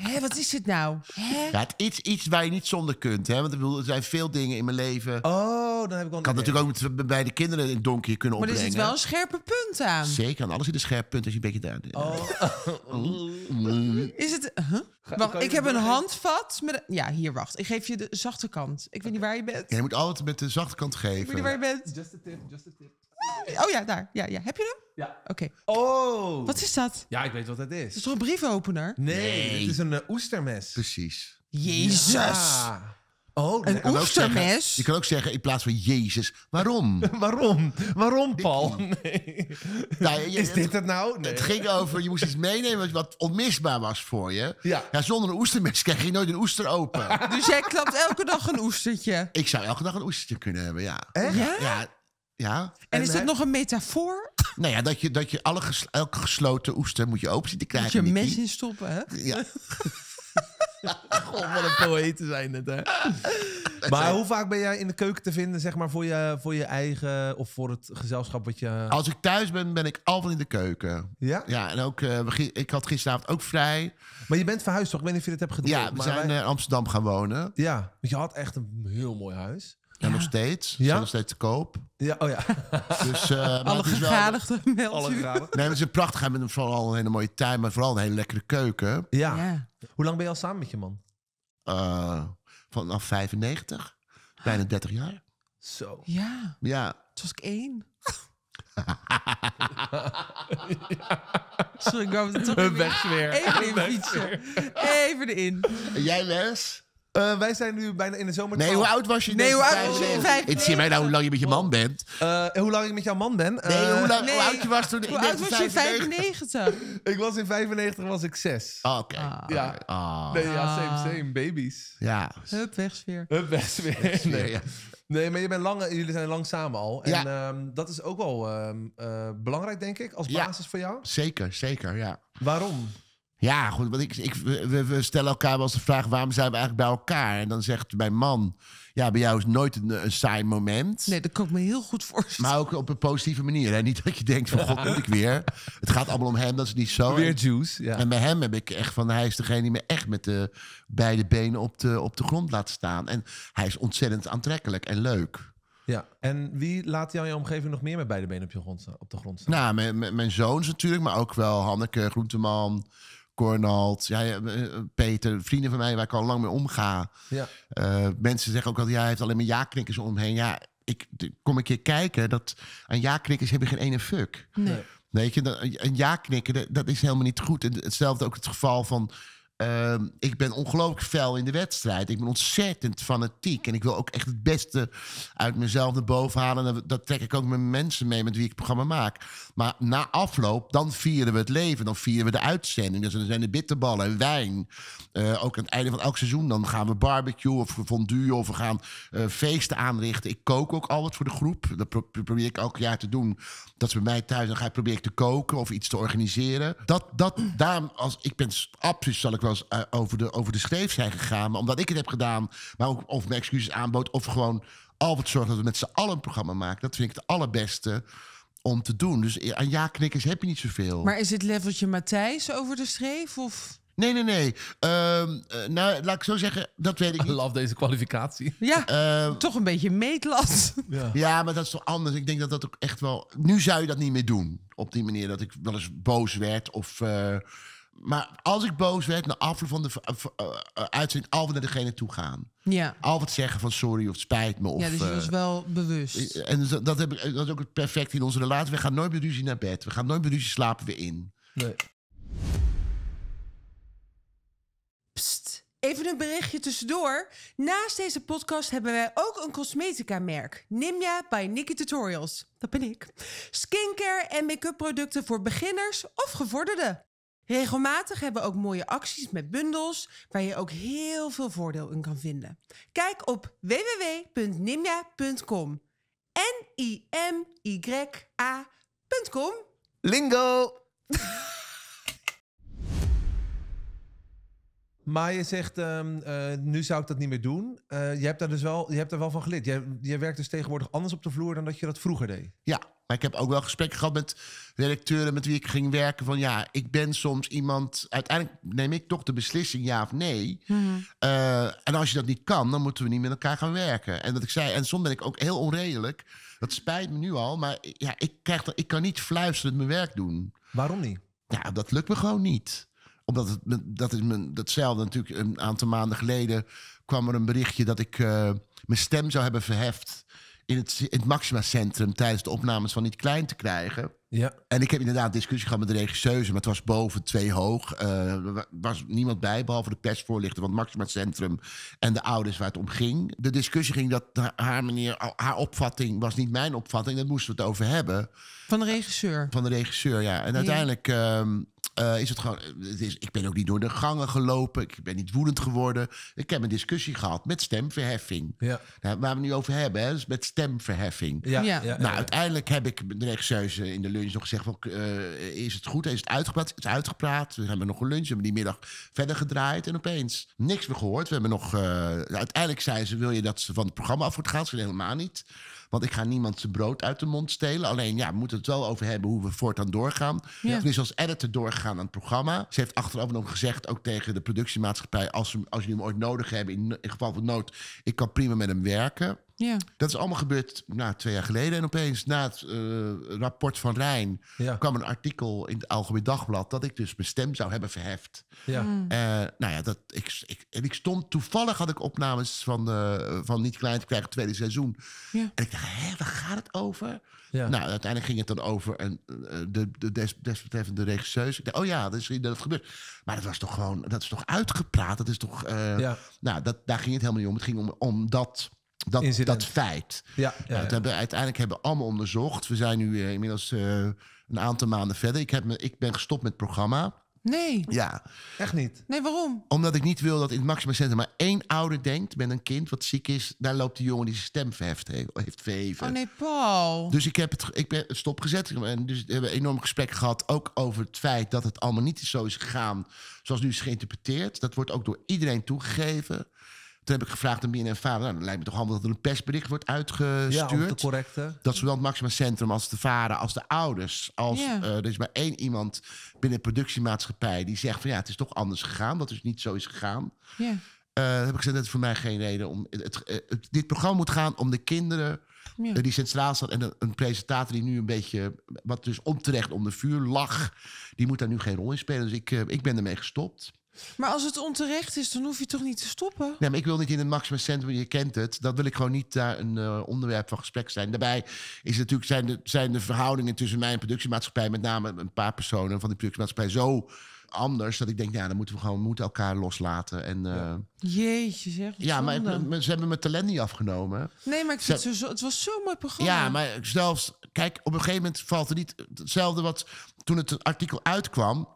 Hé, wat is dit nou? Ja, het is iets waar je niet zonder kunt. Hè? Want ik bedoel, er zijn veel dingen in mijn leven. Oh, dan heb ik wel. Kan natuurlijk ook bij de kinderen in het donker kunnen opbrengen. Maar er zit wel een scherpe punt aan. Zeker, aan alles zit een scherp punt als je een beetje daar. Is het? Huh? Wacht, ik heb een handvat. Ja, hier, wacht. Ik geef je de zachte kant. Ik weet niet waar je bent. Ja, je moet altijd met de zachte kant geven. Ik weet niet waar je bent. Just a tip. Oh ja, daar. Ja. Heb je hem? Ja. Oké. Oh! Wat is dat? Ja, ik weet wat dat is. Het is toch een briefopener? Nee. Het is een oestermes. Precies. Jezus! Ja. Oh, een oestermes? Je kan ook zeggen, in plaats van Jezus, waarom? Waarom, Paul? Nee. Nou, is dit het nou? Nee. Het ging over, je moest iets meenemen wat onmisbaar was voor je. Ja, zonder een oestermes krijg je nooit een oester open. Dus jij klapt elke dag een oestertje? Ik zou elke dag een oestertje kunnen hebben, ja. Echt? Ja. Ja. En is dat nog een metafoor? Nou ja, dat je elke gesloten oester moet je open zien te krijgen. Moet je mes in stoppen, hè? Ja. God, wat een poëten zijn het, hè? Maar hoe vaak ben jij in de keuken te vinden, zeg maar, voor je eigen... of voor het gezelschap wat je... Als ik thuis ben, ben ik altijd in de keuken. Ja? Ja, en ook... ik had gisteravond ook vrij. Maar je bent verhuisd, toch? Ik weet niet of je dit hebt gedaan. Ja, we zijn in Amsterdam gaan wonen. Ja, want je had echt een heel mooi huis. Ja, nog steeds. Ja? Zijn nog steeds te koop. Ja, oh ja. Dus, alle gegadigden meldt u. Nee, maar het is een prachtig huis met vooral een hele mooie tuin, maar vooral een hele lekkere keuken. Ja. Hoe lang ben je al samen met je man? Vanaf 95. Bijna 30 jaar. Zo. Ja. Toen was ik 1. Sorry, ik wou het toch weer. Even in fietsen. Even erin. En jij, Les? Wij zijn nu bijna in de zomer. Nee, hoe oud was je? Nee, hoe oud was je? 5. Het zie mij nou hoe lang je met je man bent. Hoe lang ik met jouw man ben? Hoe oud je was toen? Hoe oud was je in 95? Ik was in 95, was ik 6. Oké. Ja. Nee, same, baby's. Ja. Hup, wegsfeer. Nee, ja. Nee, maar jullie zijn lang samen al. En dat is ook wel belangrijk, denk ik, als basis voor jou. Zeker, zeker, ja. Waarom? Ja, goed, want we stellen elkaar wel eens de vraag, waarom zijn we eigenlijk bij elkaar? En dan zegt mijn man, ja, bij jou is nooit een saai moment. Nee, dat kan ik me heel goed voorstellen. Maar ook op een positieve manier. Hè? Niet dat je denkt van, god, moet ik weer. Het gaat allemaal om hem, dat is niet zo. Weer juice, ja. En bij hem heb ik echt van, hij is degene die me echt met de beide benen op de grond laat staan. En hij is ontzettend aantrekkelijk en leuk. Ja, en wie laat jou in je omgeving nog meer met beide benen op de grond staan? Nou, mijn zoons natuurlijk, maar ook wel Hanneke, Groenteman, Cornelant, Peter, vrienden van mij waar ik al lang mee omga. Ja. Mensen zeggen ook altijd, ja, hij heeft alleen maar ja-knikkers omheen. Ja, kom een keer kijken, dat aan ja-knikkers heb je geen ene fuck. Nee. Weet je, een ja-knikker, dat is helemaal niet goed. En hetzelfde ook het geval van, ik ben ongelooflijk fel in de wedstrijd. Ik ben ontzettend fanatiek. En ik wil ook echt het beste uit mezelf naar boven halen. En dat trek ik ook met mensen mee met wie ik het programma maak. Maar na afloop, dan vieren we het leven. Dan vieren we de uitzending. Dus dan zijn er bitterballen en wijn. Ook aan het einde van elk seizoen. Dan gaan we barbecue of fondue of we gaan feesten aanrichten. Ik kook ook altijd voor de groep. Dat probeer ik elk jaar te doen. Dat is bij mij thuis. Dan probeer ik te koken of iets te organiseren. Daarom, als ik ben absoluut, zal ik wel eens over de schreef zijn gegaan. Maar omdat ik het heb gedaan, maar ook of mijn excuses aanbood, of gewoon altijd zorgen dat we met z'n allen een programma maken. Dat vind ik het allerbeste om te doen. Dus aan ja-knikkers heb je niet zoveel. Maar is het leveltje Matthijs over de schreef? Of? Nee. Nou, laat ik zo zeggen, dat weet ik niet. I love deze kwalificatie. Ja, toch een beetje meetlat. Ja, maar dat is toch anders. Ik denk dat dat ook echt wel... Nu zou je dat niet meer doen. Op die manier dat ik wel eens boos werd of... Maar als ik boos werd, na afloop van de uitzending, altijd naar degene toe gaan. Ja. Altijd zeggen van sorry of spijt me. Of, ja, dus je was wel bewust. En dat is ook het perfecte in onze relatie. We gaan nooit met ruzie naar bed. We gaan nooit met ruzie slapen we in. Nee. Pst, even een berichtje tussendoor. Naast deze podcast hebben wij ook een cosmetica-merk. Nimja by Nikkie Tutorials. Dat ben ik. Skincare en make-up producten voor beginners of gevorderden. Regelmatig hebben we ook mooie acties met bundels, waar je ook heel veel voordeel in kan vinden. Kijk op www.nimja.com. N-I-M-Y-A.com. Lingo! Maar je zegt, nu zou ik dat niet meer doen. Je hebt daar wel van geleerd. Je werkt dus tegenwoordig anders op de vloer dan dat je dat vroeger deed. Ja, maar ik heb ook wel gesprekken gehad met redacteuren met wie ik ging werken. Van ja, ik ben soms iemand... Uiteindelijk neem ik toch de beslissing ja of nee. Mm-hmm. En als je dat niet kan, dan moeten we niet met elkaar gaan werken. En dat ik zei, en soms ben ik ook heel onredelijk. Dat spijt me nu al, maar ja, ik kan niet fluisterend mijn werk doen. Waarom niet? Ja, dat lukt me gewoon niet. Omdat datzelfde natuurlijk een aantal maanden geleden kwam er een berichtje dat ik mijn stem zou hebben verheft in het Maxima Centrum tijdens de opnames van Niet Klein te krijgen. Ja. En ik heb inderdaad discussie gehad met de regisseuse, maar het was boven 2 hoog. Er was niemand bij, behalve de persvoorlichter van het Maxima Centrum en de ouders waar het om ging. De discussie ging dat haar opvatting was niet mijn opvatting, daar moesten we het over hebben. Van de regisseur? Van de regisseur, ja. En uiteindelijk... Ja. Is het gewoon, ik ben ook niet door de gangen gelopen. Ik ben niet woedend geworden. Ik heb een discussie gehad met stemverheffing. Ja. Nou, waar we nu over hebben, hè, dus met stemverheffing. Ja. Ja. Ja. Nou, uiteindelijk heb ik de regisseuse in de lunch nog gezegd... is het goed? Is het uitgepraat? Het is uitgepraat. We hebben nog een lunch, we hebben die middag verder gedraaid... en opeens niks meer gehoord. We hebben nog... uiteindelijk zei ze, wil je dat ze van het programma af wordt gehaald? Ze zei helemaal niet... Want ik ga niemand zijn brood uit de mond stelen. Alleen, ja, we moeten het wel over hebben hoe we voortaan doorgaan. Ja. Toen is als editor doorgegaan aan het programma. Ze heeft achteraf nog gezegd, ook tegen de productiemaatschappij... als jullie hem ooit nodig hebben, in geval van nood... ik kan prima met hem werken. Ja. Dat is allemaal gebeurd 2 jaar geleden. En opeens, na het rapport van Rijn... Ja. kwam een artikel in het Algemeen Dagblad... dat ik dus mijn stem zou hebben verheft. Ja. Ik stond... Toevallig had ik opnames van Niet Klein te krijgen, 2e seizoen. Ja. En ik dacht, hé, waar gaat het over? Ja. Nou, uiteindelijk ging het dan over desbetreffende regisseuse. Ik dacht, oh ja, dat is gebeurd. Maar dat was toch gewoon... Dat is toch uitgepraat? Dat is toch... daar ging het helemaal niet om. Het ging om dat feit. Ja, ja, ja. Uiteindelijk hebben we allemaal onderzocht. We zijn nu inmiddels een aantal maanden verder. Ik ben gestopt met het programma. Nee. Ja. Echt niet? Nee, waarom? Omdat ik niet wil dat in het Maxima Centrum maar één ouder denkt met een kind wat ziek is. Daar loopt de jongen die zijn stem heeft verheven. Oh nee, Paul. Dus ik ben stopgezet. En dus we hebben een enorm gesprek gehad. Ook over het feit dat het allemaal niet zo is gegaan zoals nu is geïnterpreteerd. Dat wordt ook door iedereen toegegeven. Toen heb ik gevraagd aan BNNVARA. Nou, dan lijkt me toch handig dat er een persbericht wordt uitgestuurd. Ja, op de correcte. Dat zowel het Maxima Centrum als de VARA, als de ouders. Als, yeah. Er is maar één iemand binnen de productiemaatschappij die zegt van ja, het is toch anders gegaan. Dat is niet zo is gegaan. Yeah. Heb ik gezegd, dat is voor mij geen reden om... Dit programma moet gaan om de kinderen yeah. die centraal staan. En een presentator die nu een beetje, wat dus onterecht onder vuur lag, die moet daar nu geen rol in spelen. Dus ik ben ermee gestopt. Maar als het onterecht is, dan hoef je toch niet te stoppen? Nee, maar ik wil niet in het Maxima Centrum, je kent het. Dat wil ik gewoon niet daar een onderwerp van gesprek zijn. Daarbij is natuurlijk, zijn de verhoudingen tussen mij en productiemaatschappij, met name een paar personen van de productiemaatschappij, zo anders dat ik denk, ja, dan moeten we gewoon elkaar loslaten. En, ja. Jeetje zeg. Ja, maar ze hebben mijn talent niet afgenomen. Nee, maar ik vind het was zo'n mooi programma. Ja, maar zelfs, kijk, op een gegeven moment valt er niet hetzelfde wat... Toen het artikel uitkwam,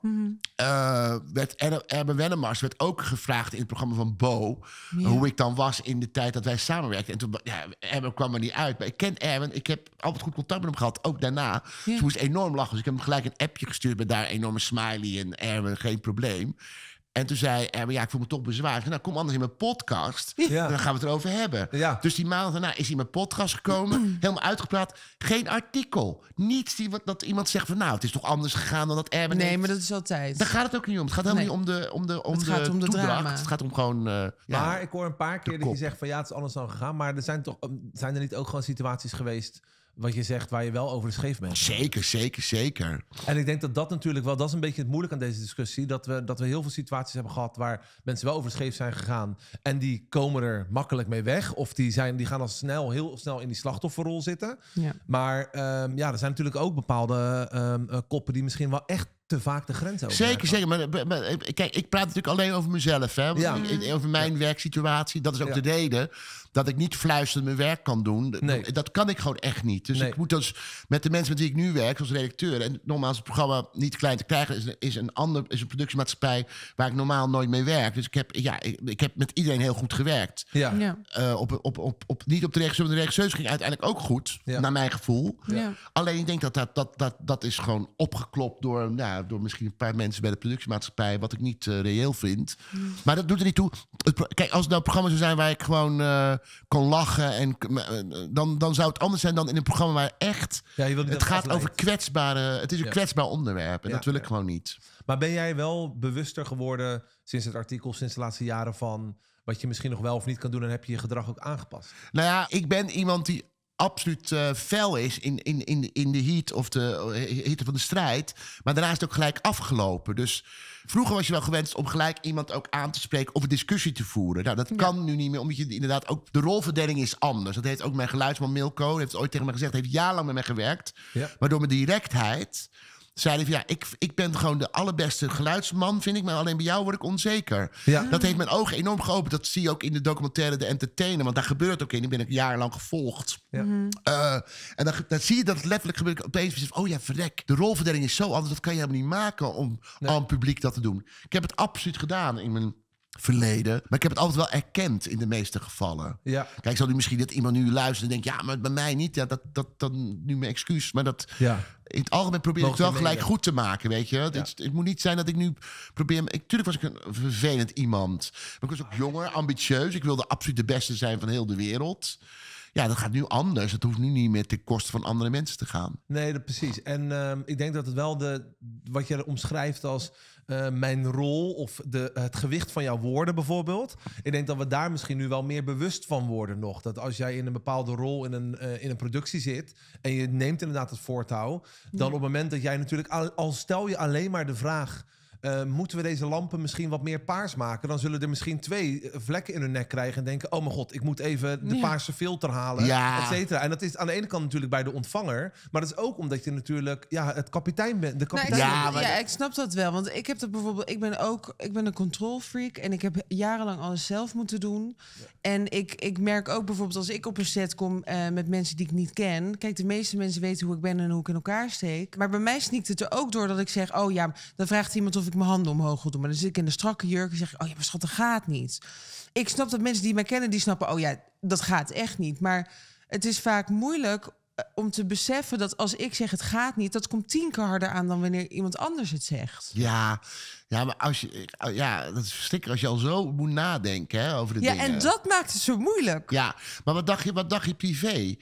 werd Erwin Wellemars ook gevraagd in het programma van Bo... Ja. Hoe ik dan was in de tijd dat wij samenwerkten. En toen, ja, Erwin kwam er niet uit. Maar ik ken Erwin, ik heb altijd goed contact met hem gehad, ook daarna. Ja. Dus ik moest enorm lachen. Dus ik heb hem gelijk een appje gestuurd met daar een enorme smiley en Erwin, geen probleem. En toen zei Erwin, ja, ik voel me toch bezwaard. Nou, kom anders in mijn podcast. Ja. Dan gaan we het erover hebben. Ja. Dus die maand daarna is hij in mijn podcast gekomen. Helemaal uitgepraat. Geen artikel. Niets dat iemand zegt van, nou, het is toch anders gegaan dan dat Erwin Nee, heeft. Maar dat is altijd. Daar gaat het ook niet om. Het gaat helemaal niet om de drama. Het gaat om gewoon... maar ik hoor een paar keer dat je zegt van, ja, het is anders dan gegaan. Maar er zijn er niet ook gewoon situaties geweest... wat je zegt, waar je wel over de scheef bent. Zeker, zeker, zeker. En ik denk dat natuurlijk wel... dat is een beetje het moeilijk aan deze discussie... dat we heel veel situaties hebben gehad... waar mensen wel over de scheef zijn gegaan... en die komen er makkelijk mee weg... of die gaan al snel, heel snel in die slachtofferrol zitten. Ja. Maar ja, er zijn natuurlijk ook bepaalde koppen... die misschien wel echt te vaak de grens over. Zeker, zeker. Maar kijk, ik praat natuurlijk alleen over mezelf. Hè? Ja. Over mijn werksituatie. Dat is ook de reden dat ik niet fluisterend mijn werk kan doen. Nee. Dat kan ik gewoon echt niet. Dus ik moet dus met de mensen met wie ik nu werk, zoals redacteur... en nogmaals, het programma Niet Klein te krijgen... is een productiemaatschappij waar ik normaal nooit mee werk. Dus ik heb met iedereen heel goed gewerkt. Ja. Ja. Niet op de regisseur, maar de regisseurs ging uiteindelijk ook goed. Ja. Naar mijn gevoel. Ja. Alleen ik denk dat is gewoon opgeklopt door... Nou, door misschien een paar mensen bij de productiemaatschappij... wat ik niet reëel vind. Mm. Maar dat doet er niet toe. Kijk, als het nou programma's zou zijn... waar ik gewoon kon lachen... en dan zou het anders zijn dan in een programma... waar echt... Ja, het gaat over kwetsbare... Het is een kwetsbaar onderwerp. En dat wil ik gewoon niet. Maar ben jij wel bewuster geworden... sinds het artikel, sinds de laatste jaren van... wat je misschien nog wel of niet kan doen... en heb je je gedrag ook aangepast? Nou ja, ik ben iemand die... absoluut fel is in de heat of de hitte van de strijd. Maar daarna is het ook gelijk afgelopen. Dus vroeger was je wel gewenst om gelijk iemand ook aan te spreken... of een discussie te voeren. Nou, dat kan nu niet meer, omdat je inderdaad ook... de rolverdeling is anders. Dat heeft ook mijn geluidsman Milko, heeft ooit tegen mij gezegd... heeft jarenlang met mij gewerkt. Ja. Maar door mijn directheid... zeiden van ja, ik ben gewoon de allerbeste geluidsman, vind ik. Maar alleen bij jou word ik onzeker. Ja. Dat heeft mijn ogen enorm geopend. Dat zie je ook in de documentaire De Entertainer. Want daar gebeurt het ook in. Die ben ik jarenlang gevolgd. Ja. En dan zie je dat het letterlijk gebeurt. Opeens, oh ja, verrek. De rolverdeling is zo anders. Dat kan je helemaal niet maken om aan het publiek dat te doen. Ik heb het absoluut gedaan in mijn... verleden. Maar ik heb het altijd wel erkend in de meeste gevallen. Ja. Kijk, zou nu misschien dat iemand nu luistert en denkt... ja, maar bij mij niet. Ja, dat dan nu mijn excuus. Maar dat in het algemeen probeer ik het wel gelijk goed te maken, weet je. Ja. Het moet niet zijn dat ik nu probeer... Tuurlijk was ik een vervelend iemand. Maar ik was ook jonger, ambitieus. Ik wilde absoluut de beste zijn van heel de wereld. Ja, dat gaat nu anders. Het hoeft nu niet meer ten koste van andere mensen te gaan. Nee, precies. En ik denk dat het wel wat je omschrijft als... mijn rol of het gewicht van jouw woorden bijvoorbeeld. Ik denk dat we daar misschien nu wel meer bewust van worden nog. Dat als jij in een bepaalde rol in een productie zit... en je neemt inderdaad het voortouw... dan op het moment dat jij natuurlijk... al stel je alleen maar de vraag... moeten we deze lampen misschien wat meer paars maken... dan zullen er misschien 2 vlekken in hun nek krijgen... en denken, oh mijn god, ik moet even de paarse filter halen, et cetera. En dat is aan de ene kant natuurlijk bij de ontvanger... maar dat is ook omdat je natuurlijk het kapitein bent. Ik snap dat wel. Want ik heb dat bijvoorbeeld... Ik ben een control freak en ik heb jarenlang alles zelf moeten doen. Ja. En ik merk ook bijvoorbeeld als ik op een set kom... met mensen die ik niet ken... Kijk, de meeste mensen weten hoe ik ben en hoe ik in elkaar steek. Maar bij mij sneakt het er ook door dat ik zeg... oh ja, dan vraagt iemand of ik mijn handen omhoog wil doen. Maar dan zit ik in de strakke jurk en zeg ik, oh ja, maar schat, dat gaat niet. Ik snap dat mensen die mij kennen, die snappen, oh ja, dat gaat echt niet. Maar het is vaak moeilijk om te beseffen dat als ik zeg het gaat niet, dat komt 10 keer harder aan dan wanneer iemand anders het zegt. Ja, ja, maar als je, ja, dat is verstikker als je al zo moet nadenken, hè, over de dingen. Ja, en dat maakt het zo moeilijk. Ja, maar wat dacht je privé?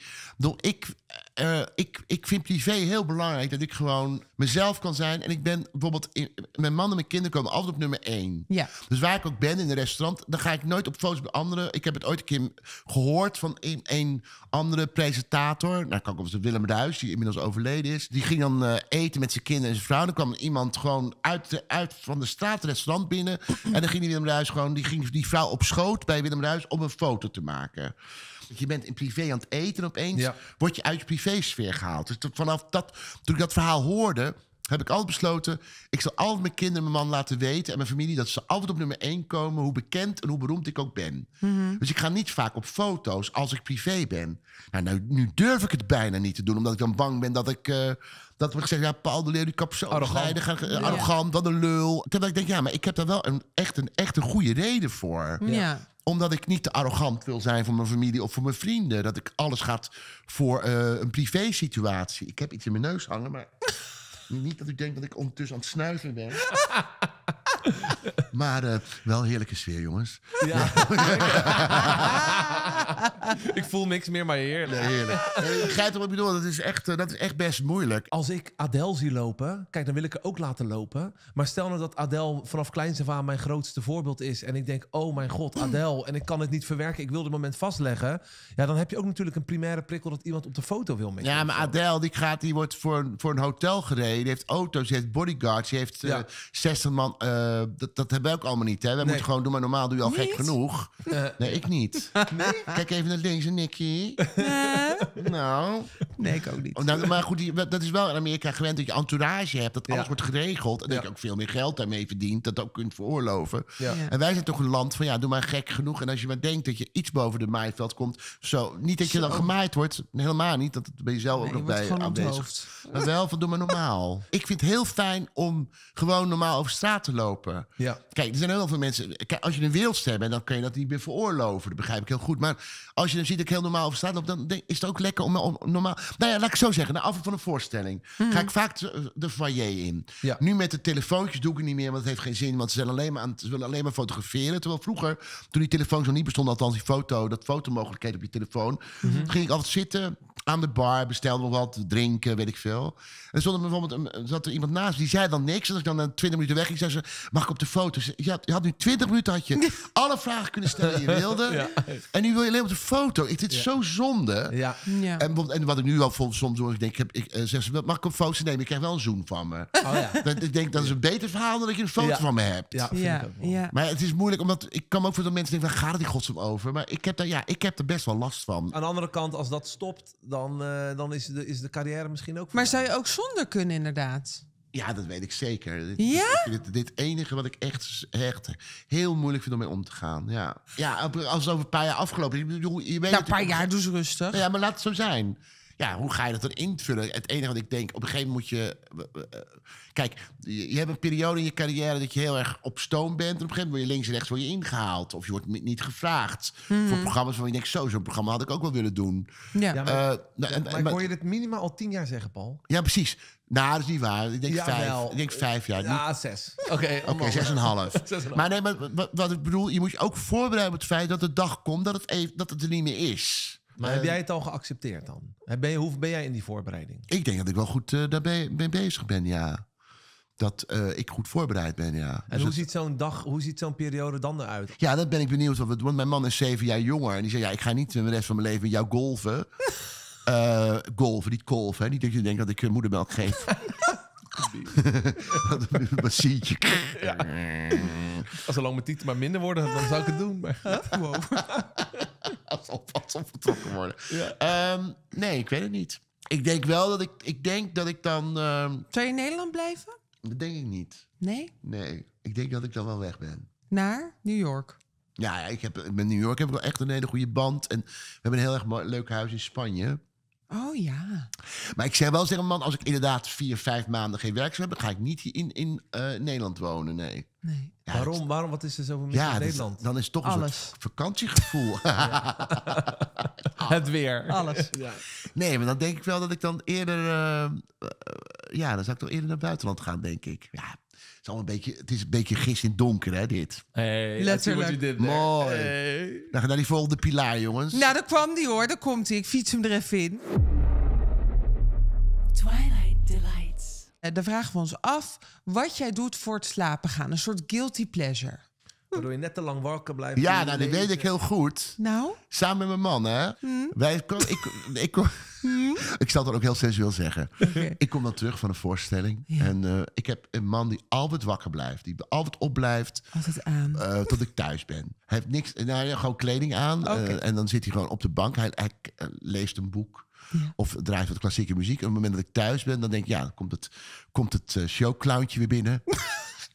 Ik vind privé heel belangrijk dat ik gewoon mezelf kan zijn. En ik ben bijvoorbeeld, mijn man en mijn kinderen komen altijd op nummer 1. Ja. Dus waar ik ook ben in een restaurant, dan ga ik nooit op foto's met anderen. Ik heb het ooit een keer gehoord van een andere presentator. Nou, kan ik op Willem Ruijs, die inmiddels overleden is. Die ging dan eten met zijn kinderen en zijn vrouw. Dan kwam iemand gewoon uit van de straat het restaurant binnen. En dan ging die Willem Ruijs gewoon, die ging die vrouw op schoot bij Willem Ruijs om een foto te maken. Je bent in privé aan het eten en opeens word je uit je privésfeer gehaald. Dus vanaf dat, toen ik dat verhaal hoorde, heb ik altijd besloten, ik zal altijd mijn kinderen, mijn man laten weten en mijn familie, dat ze altijd op nummer 1 komen, hoe bekend en hoe beroemd ik ook ben. Mm-hmm. Dus ik ga niet vaak op foto's als ik privé ben. Nou, nu durf ik het bijna niet te doen, omdat ik dan bang ben dat ik... dat we gezegd, ja, Paul de Leeuw, die kap zo arrogant, wat een lul. Terwijl ik denk, ja, maar ik heb daar wel echt een goede reden voor. Ja. Omdat ik niet te arrogant wil zijn voor mijn familie of voor mijn vrienden. Dat ik alles gaat voor een privé situatie. Ik heb iets in mijn neus hangen, maar niet dat ik denk dat ik ondertussen aan het snuiven ben. Maar wel heerlijke sfeer, jongens. Ja. Ik voel niks meer, maar heerlijk. Ja, heerlijk. Grijp op wat ik bedoel, dat is echt best moeilijk. Als ik Adèle zie lopen, kijk, dan wil ik haar ook laten lopen. Maar stel nou dat Adèle vanaf kleins af aan mijn grootste voorbeeld is. En ik denk, oh mijn god, Adèle. En ik kan het niet verwerken, ik wil dit moment vastleggen. Ja, dan heb je ook natuurlijk een primaire prikkel dat iemand op de foto wil met je. Ja, maar Adèle, die wordt voor een hotel gereden. Die heeft auto's, die heeft bodyguards, die heeft 60 man... Dat hebben we ook allemaal niet, hè? We moeten gewoon, doe maar normaal, doe je al niet gek genoeg. Nee, ik niet. Nee? Kijk even naar links, Nikkie. Nou. Nee, ik ook niet. Oh, nou, maar goed, dat is wel in Amerika gewend dat je entourage hebt, dat alles wordt geregeld. En dat je ook veel meer geld daarmee verdient, dat ook kunt veroorloven. Ja. Ja. En wij zijn toch een land van, ja, doe maar gek genoeg. En als je maar denkt dat je iets boven de maaiveld komt, zo, niet dat je dan gemaaid wordt, helemaal niet, dat ben je zelf ook nog bij aanwezig. Maar wel van, doe maar normaal. Ik vind het heel fijn om gewoon normaal over straat te lopen. Ja. Kijk, er zijn heel veel mensen... Kijk, als je een wereldster bent, dan kun je dat niet meer veroorloven. Dat begrijp ik heel goed. Maar als je dan ziet dat ik heel normaal over straat loop, dan is het ook lekker om normaal... Nou ja, laat ik zo zeggen. Na afloop van een voorstelling ga ik vaak de foyer in. Ja. Nu met de telefoontjes doe ik het niet meer, want het heeft geen zin. Want ze willen alleen maar fotograferen. Terwijl vroeger, toen die telefoons nog niet bestonden, althans die fotomogelijkheid op je telefoon, ging ik altijd zitten aan de bar, bestelde nog wat, drinken, weet ik veel. En zat er iemand naast, die zei dan niks. En als ik dan 20 minuten weg ging, zei ze, mag ik op de foto? Je had nu 20 minuten, had je alle vragen kunnen stellen die je wilde. Ja. En nu wil je alleen op de foto. Dit is zo zonde. Ja. Ja. En wat ik nu wel soms doe, ik denk, zeg ze, mag ik een foto nemen? Ik krijg wel een zoen van me. Oh, ja. Ik denk, dat is een beter verhaal dan dat je een foto van me hebt. Ja, vind ik ook wel. Ja. Maar het is moeilijk, omdat ik kan ook voor de mensen denken, waar gaat het in godsnaam over? Maar ik heb er best wel last van. Aan de andere kant, als dat stopt, dan is de carrière misschien ook... Maar zou je ook zonder kunnen, inderdaad? Ja, dat weet ik zeker. Ja? Dit enige wat ik echt heel moeilijk vind om mee om te gaan. Ja, als het over een paar jaar afgelopen is... Een paar jaar, doe ze rustig. Ja, maar laat het zo zijn. Ja, hoe ga je dat dan invullen? Het enige wat ik denk, op een gegeven moment moet je... Kijk, je hebt een periode in je carrière dat je heel erg op stoom bent. En op een gegeven moment word je links en rechts ingehaald. Of je wordt niet gevraagd voor programma's waarvan je denkt, zo'n programma had ik ook wel willen doen. Ja, maar ik hoor je dit minimaal al 10 jaar zeggen, Paul. Ja, precies. Nou, dat is niet waar. Ik denk, 5 jaar. Ja, 6. Oké, 6,5. Maar nee, maar wat ik bedoel, je moet je ook voorbereiden op het feit dat de dag komt dat het er niet meer is. Maar heb jij het al geaccepteerd dan? Hoe ben jij in die voorbereiding? Ik denk dat ik wel goed daarmee bezig ben, ja. Dat ik goed voorbereid ben, ja. En dus hoe ziet zo'n periode dan eruit? Ja, dat ben ik benieuwd. Want mijn man is 7 jaar jonger. En die zei, ja, ik ga niet de rest van mijn leven met jou golven. Golven, niet kolven. Hè? Niet dat je denkt dat ik moedermelk geef. Een zietje. Ja. Zolang mijn tieten maar minder worden, dan zou ik het doen. Maar als op vertrokken worden. Ja. Nee, ik weet het niet. Ik denk wel dat ik dan... Zou je in Nederland blijven? Dat denk ik niet. Nee? Nee, ik denk dat ik dan wel weg ben. Naar New York? Ja, met New York heb ik wel echt een hele goede band. En we hebben een heel erg leuk huis in Spanje. Oh ja. Maar ik zeg wel tegen man, als ik inderdaad 4, 5 maanden geen werk zou hebben, dan ga ik niet in Nederland wonen, nee. Nee. Ja, waarom? Waarom? Wat is er zoveel mis in Nederland? Dan is het toch een soort vakantiegevoel. Het weer. Alles. Ja. Nee, maar dan denk ik wel dat ik dan eerder... dan zou ik toch eerder naar het buitenland gaan, denk ik. Ja, het is, een beetje gist in het donker, hè, dit. Hey, letterlijk. Mooi. Hey. Nou, naar die volgende pilaar, jongens. Nou, daar kwam die, hoor. Daar komt hij. Ik fiets hem er even in. Twilight Delights. Daar vragen we ons af wat jij doet voor het slapen gaan. Een soort guilty pleasure. Waardoor je net te lang wakker blijft. Ja, nou, dat weet ik heel goed. Nou? Samen met mijn man, hè. Hmm? Ik zal dat ook heel sensueel zeggen. Okay. Ik kom dan terug van een voorstelling. Ja. En ik heb een man die altijd wakker blijft. Die altijd opblijft. Altijd aan. Tot ik thuis ben. Hij heeft niks. Nou, gewoon kleding aan. Okay. En dan zit hij gewoon op de bank. Hij leest een boek. Ja. Of draait wat klassieke muziek. En op het moment dat ik thuis ben, dan denk ik... ja, dan komt het showclowntje weer binnen.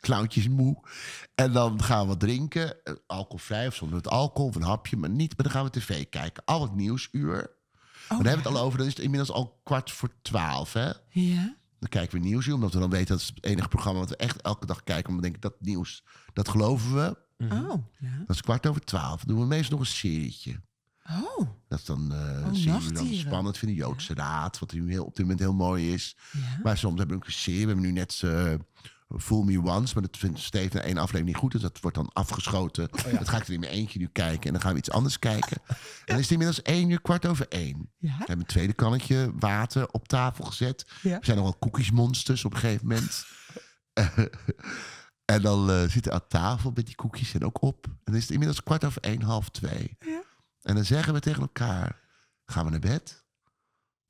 Clowntje is moe. En dan gaan we wat drinken. Alcoholvrij of zonder het alcohol. Of een hapje, maar niet. Maar dan gaan we tv kijken. Al het nieuwsuur. Maar daar hebben we het al over. Dan is het inmiddels al 11:45, hè? Ja. Dan kijken we nieuwsuur. Omdat we dan weten dat is het enige programma... wat we echt elke dag kijken. Omdat we denken, dat nieuws, dat geloven we. Mm-hmm. Dat is 11:15. Dan doen we meestal nog een serietje. Oh. Dat is dan zien we spannend vinden. Joodse Raad, wat nu op dit moment heel mooi is. Ja. Maar soms hebben we ook een serie. We hebben nu net Fool Me Once. Maar dat vindt Steve na 1 aflevering niet goed. Dus dat wordt dan afgeschoten. Oh, ja. Dat ga ik er in mijn eentje nu kijken. En dan gaan we iets anders kijken. Ja. En dan is het inmiddels 1:15. Ja. We hebben een tweede kannetje water op tafel gezet. Ja. We zijn nogal koekjesmonsters op een gegeven moment. En dan zitten we aan tafel met die koekjes en ook op. En dan is het inmiddels 1:15, 1:30, 2:30. Ja. En dan zeggen we tegen elkaar, gaan we naar bed?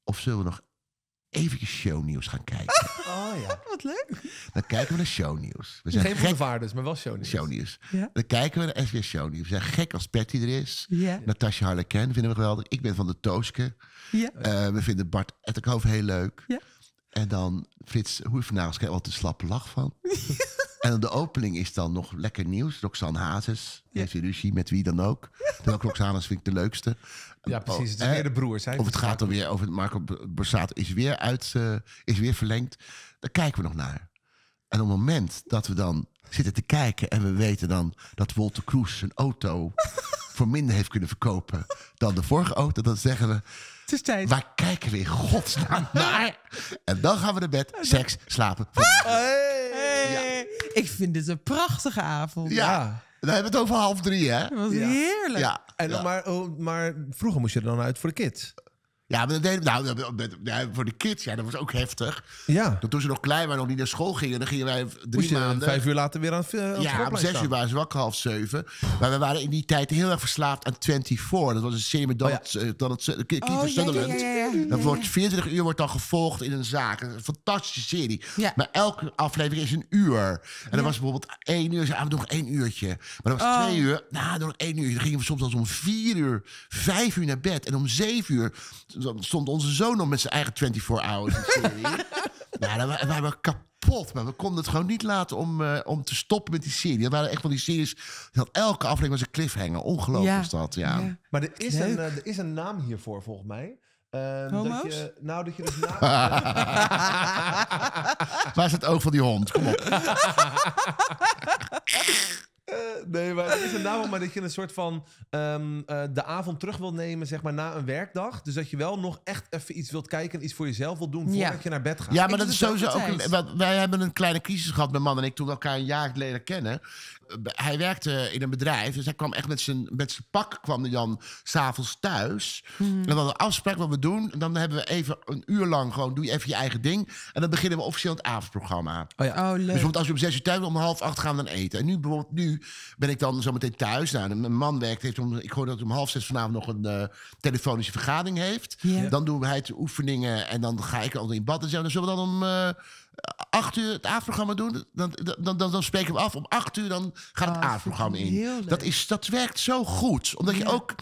Of zullen we nog eventjes shownieuws gaan kijken? Oh ja, wat leuk. Dan kijken we naar shownieuws. We zijn geen boulevarders, maar wel shownieuws. Ja. Dan kijken we naar SBS shownieuws. We zijn gek als Patty er is. Ja. Natasha Harlequin vinden we geweldig. Ik ben van de Tooske. Ja. We vinden Bart Etterkoof heel leuk. Ja. En dan Frits Hoefnagels krijgt wat een slappe lach van. Ja. En de opening is dan nog lekker nieuws. Roxanne Hazes. Ja. Heeft ruzie met wie dan ook. Terwijl Roxanne Hazes vind ik de leukste. Ja, precies. Het zijn weer de broers. Of het gaat dan weer over Marco Borsato is weer verlengd. Daar kijken we nog naar. En op het moment dat we dan zitten te kijken... en we weten dan dat Walter Kroes zijn auto voor minder heeft kunnen verkopen... dan de vorige auto, dan zeggen we... Het is tijd. Waar kijken we in godsnaam naar? En dan gaan we naar bed, seks, slapen. Ik vind dit een prachtige avond. Ja. Dan hebben we het over 2:30, hè? Dat was heerlijk. Ja. En dan maar vroeger moest je er dan uit voor de kids. Ja, maar dat deden, voor de kids, dat was ook heftig. Ja. Toen ze nog klein waren, nog niet naar school gingen... dan gingen wij 3 maanden... 5 uur later weer aan het om 6 uur waren ze wakker, 6:30. Maar we waren in die tijd heel erg verslaafd aan 24. Dat was een serie met Kiefer Sutherland. Dat wordt 24 uur wordt dan gevolgd in een zaak. Een fantastische serie. Ja. Maar elke aflevering is een uur. En dan was bijvoorbeeld 1 uur, ze nog 1 uurtje. Maar dat was 2 uur, nog 1 uur. Dan gingen we soms als om 4 uur, 5 uur naar bed. En om 7 uur... stond onze zoon nog met zijn eigen 24 hours serie. We waren kapot, maar we konden het gewoon niet laten om te stoppen met die serie. Dat waren echt van die series. Dat elke aflevering was een cliffhanger. Ongelooflijk was dat. Ja. Ja. Maar er is een naam hiervoor, volgens mij. Homo's? Dat je dus na... Waar is het oog van die hond? Kom op. Nee, maar het is een naam, maar dat je een soort van de avond terug wilt nemen, zeg maar, na een werkdag. Dus dat je wel nog echt even iets wilt kijken, iets voor jezelf wilt doen, voordat je naar bed gaat. Ja, maar dat is sowieso ook... Wij hebben een kleine crisis gehad, mijn man en ik, toen we elkaar een jaar geleden kennen. Hij werkte in een bedrijf, dus hij kwam echt met zijn pak, kwam Jan s'avonds thuis. Mm. En dan hadden we een afspraak wat we doen. En dan hebben we even een uur lang gewoon, doe je even je eigen ding. En dan beginnen we officieel het avondprogramma. Oh, ja. Leuk. Dus bijvoorbeeld als we om 6 uur thuis om 7:30 gaan we dan eten. En nu bijvoorbeeld, nu ben ik dan zo meteen thuis. Nou, mijn man werkt, ik hoor dat hij om 5:30 vanavond nog een telefonische vergadering heeft. Yeah. Dan doen wij de oefeningen en dan ga ik al in bad en zo. Dan zullen we dan om 8 uur het avondprogramma doen. Dan spreken we af. Om 8 uur dan gaat het avondprogramma in. Dat werkt zo goed. Omdat je ook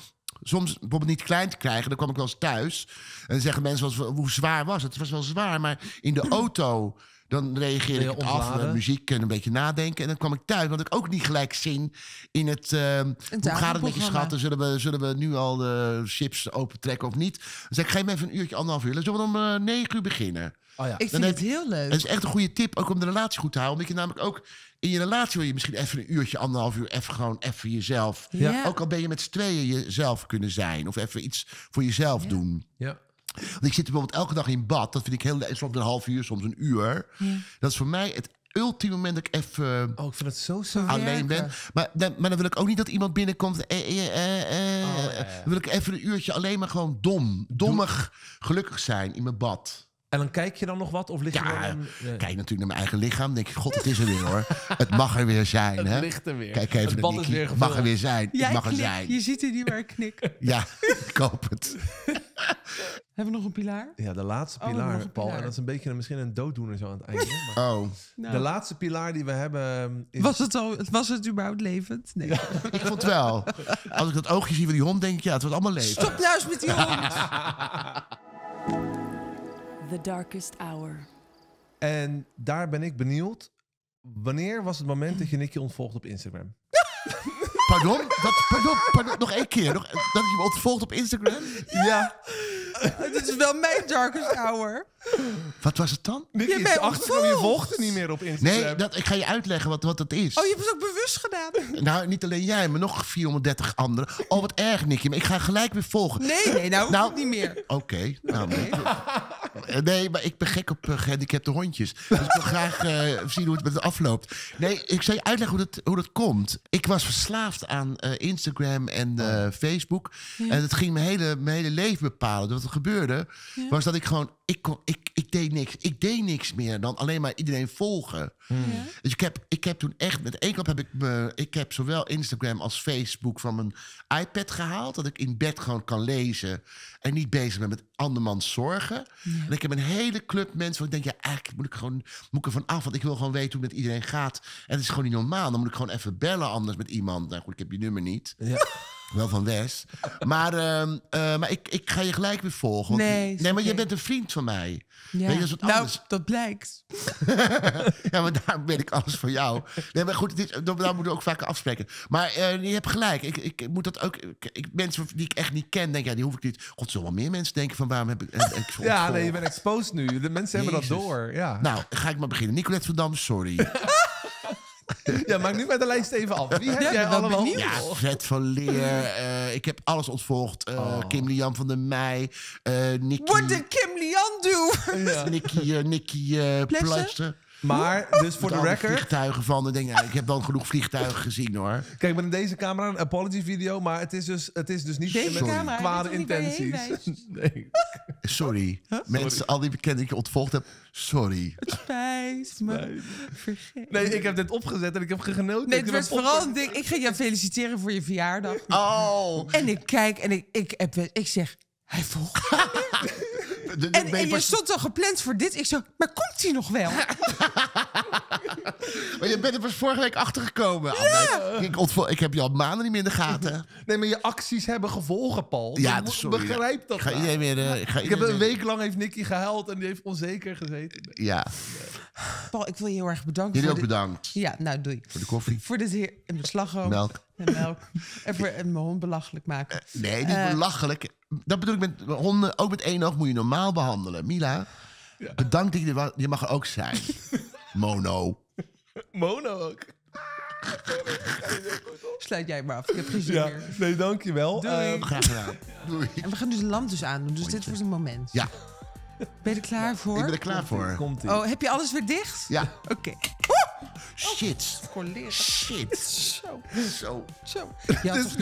soms bijvoorbeeld niet klein te krijgen. Dan kwam ik wel eens thuis. En dan zeggen mensen, hoe zwaar was het? Het was wel zwaar, maar in de auto... Dan reageerde ik af met muziek en een beetje nadenken. En dan kwam ik thuis, want ik ook niet gelijk zin in het... hoe gaat het met je schatten? Zullen we nu al de chips opentrekken of niet? Dan zeg ik, geef me even een uurtje, anderhalf uur. Zullen we om 9 uur beginnen? Oh ja. Ik vind het heel leuk. Dat is echt een goede tip, ook om de relatie goed te houden. Omdat je namelijk ook... In je relatie wil je misschien even een uurtje, anderhalf uur... even gewoon even jezelf. Ja. Ook al ben je met z'n tweeën jezelf kunnen zijn. Of even iets voor jezelf doen. Ja. Want ik zit bijvoorbeeld elke dag in bad. Dat vind ik heel leuk. Soms een half uur, soms een uur. Ja. Dat is voor mij het ultieme moment dat ik even... Oh, ik vind het zo alleen ben. Maar dan wil ik ook niet dat iemand binnenkomt... Dan wil ik even een uurtje alleen maar gewoon dommig gelukkig zijn in mijn bad. En dan kijk je dan nog wat? Of lig je dan kijk natuurlijk naar mijn eigen lichaam. Denk je, god, het is er weer hoor. Het mag er weer zijn. Het ligt er weer. Kijk even naar Nikkie. Het mag er weer zijn. Je ziet er niet meer knikken. Ja, ik hoop het. Hebben we nog een pilaar? Ja, de laatste pilaar, Paul. Pilaar. En dat is een beetje misschien een dooddoener zo aan het einde. Maar de laatste pilaar die we hebben... Is... Was het überhaupt levend? Nee. Ja, ik vond wel. Als ik dat oogje zie van die hond, denk ik, het was allemaal levend. Stop nou eens met die hond! The Darkest Hour. En daar ben ik benieuwd. Wanneer was het moment dat je Nikkie ontvolgt op Instagram? Pardon? Nog één keer. Dat je me ontvolgt op Instagram? Ja. Dit is wel mijn Darkest Hour. Wat was het dan? Nikkie is achterkomen, je volgt niet meer op Instagram. Nee, ik ga je uitleggen wat dat is. Oh, je hebt het ook bewust gedaan. Nou, niet alleen jij, maar nog 430 anderen. Oh, wat erg, Nikkie. Maar ik ga gelijk weer volgen. Nee, nou hoeft niet meer. Oké. Nee, maar ik ben gek op gehandicapte hondjes. Dus ik wil graag zien hoe het met het afloopt. Nee, ik zal je uitleggen hoe dat komt. Ik was verslaafd aan Instagram en Facebook. Ja. En het ging mijn hele leven bepalen. Dus wat er gebeurde, was dat ik gewoon... Ik deed niks. Ik deed niks meer dan alleen maar iedereen volgen. Hmm. Ja. Dus ik heb toen echt... Met één kant heb ik zowel Instagram als Facebook van mijn iPad gehaald. Dat ik in bed gewoon kan lezen. En niet bezig ben met andermans zorgen. Ja. En ik heb een hele club mensen waar ik denk... Ja, eigenlijk moet ik er van af. Want ik wil gewoon weten hoe het met iedereen gaat. En het is gewoon niet normaal. Dan moet ik gewoon even bellen anders met iemand. Nou goed, ik heb je nummer niet. Ja. Wel van Wes. Maar ik ga je gelijk weer volgen. Want, maar jij bent een vriend van mij. Ja. Weet je, dat is wat anders. Nou, dat blijkt. Ja, maar daar ben ik alles voor jou. Nee, maar goed, daar moeten we ook vaker afspreken. Maar je hebt gelijk. Ik moet dat ook... mensen die ik echt niet ken, denk die hoef ik niet... God, zo wel meer mensen denken van waarom heb ik... je bent exposed nu. De mensen hebben dat door. Ja. Nou, ga ik maar beginnen. Nicolette van Dam, sorry. Ja, maak nu maar de lijst even af. Wie heb jij allemaal? Ja, Fred van Leer. Ik heb alles ontvolgd. Kim Lian van der Meij. Nikkie. What did Kim Lian do? Ja. Nikkie Plaster. Maar, dus voor de record... vliegtuigen van. Dan denk ik, ik heb dan genoeg vliegtuigen gezien, hoor. Kijk, maar in deze camera een apology video. Maar het is dus niet met kwade intenties. Nee. Sorry. Huh? Mensen, al die bekenden die ik ontvolgd heb. Sorry. Het spijt me. Vergeet. Nee, ik heb dit opgezet en ik heb genoten. Nee, het werd vooral een ding. Ik ging jou feliciteren voor je verjaardag. Oh. En ik kijk en ik zeg... Hij volgt en je stond al gepland voor dit. Ik zo, maar komt hij nog wel? Maar je bent er pas vorige week achtergekomen. Ja. Ik heb je al maanden niet meer in de gaten. Nee, maar je acties hebben gevolgen, Paul. Ja, sorry. Begrijp dat. Ik heb een week lang heeft Nikkie gehuild en die heeft onzeker gezeten. Ja. Paul, ik wil je heel erg bedanken. Jullie ook bedankt. Ja, nou doei. Voor de koffie. Voor dit hier in de slagroom. Melk. En melk. En mijn hond belachelijk maken. Nee, niet belachelijk. Dat bedoel ik met honden. Ook met één oog moet je normaal behandelen. Mila, bedankt dat je mag er ook zijn. Mono. Mono ook. Sluit jij maar af. Ik heb geen zin meer. Nee, dankjewel. Doei. Graag gedaan. Doei. En we gaan dus lampjes aandoen. Dus dit was een moment. Ja. Ben je er klaar voor? Ik ben er klaar voor. Komt-ie. Oh, heb je alles weer dicht? Ja. Oké. Okay. Shit. Shit. Zo. Je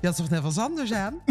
had toch net wat anders aan?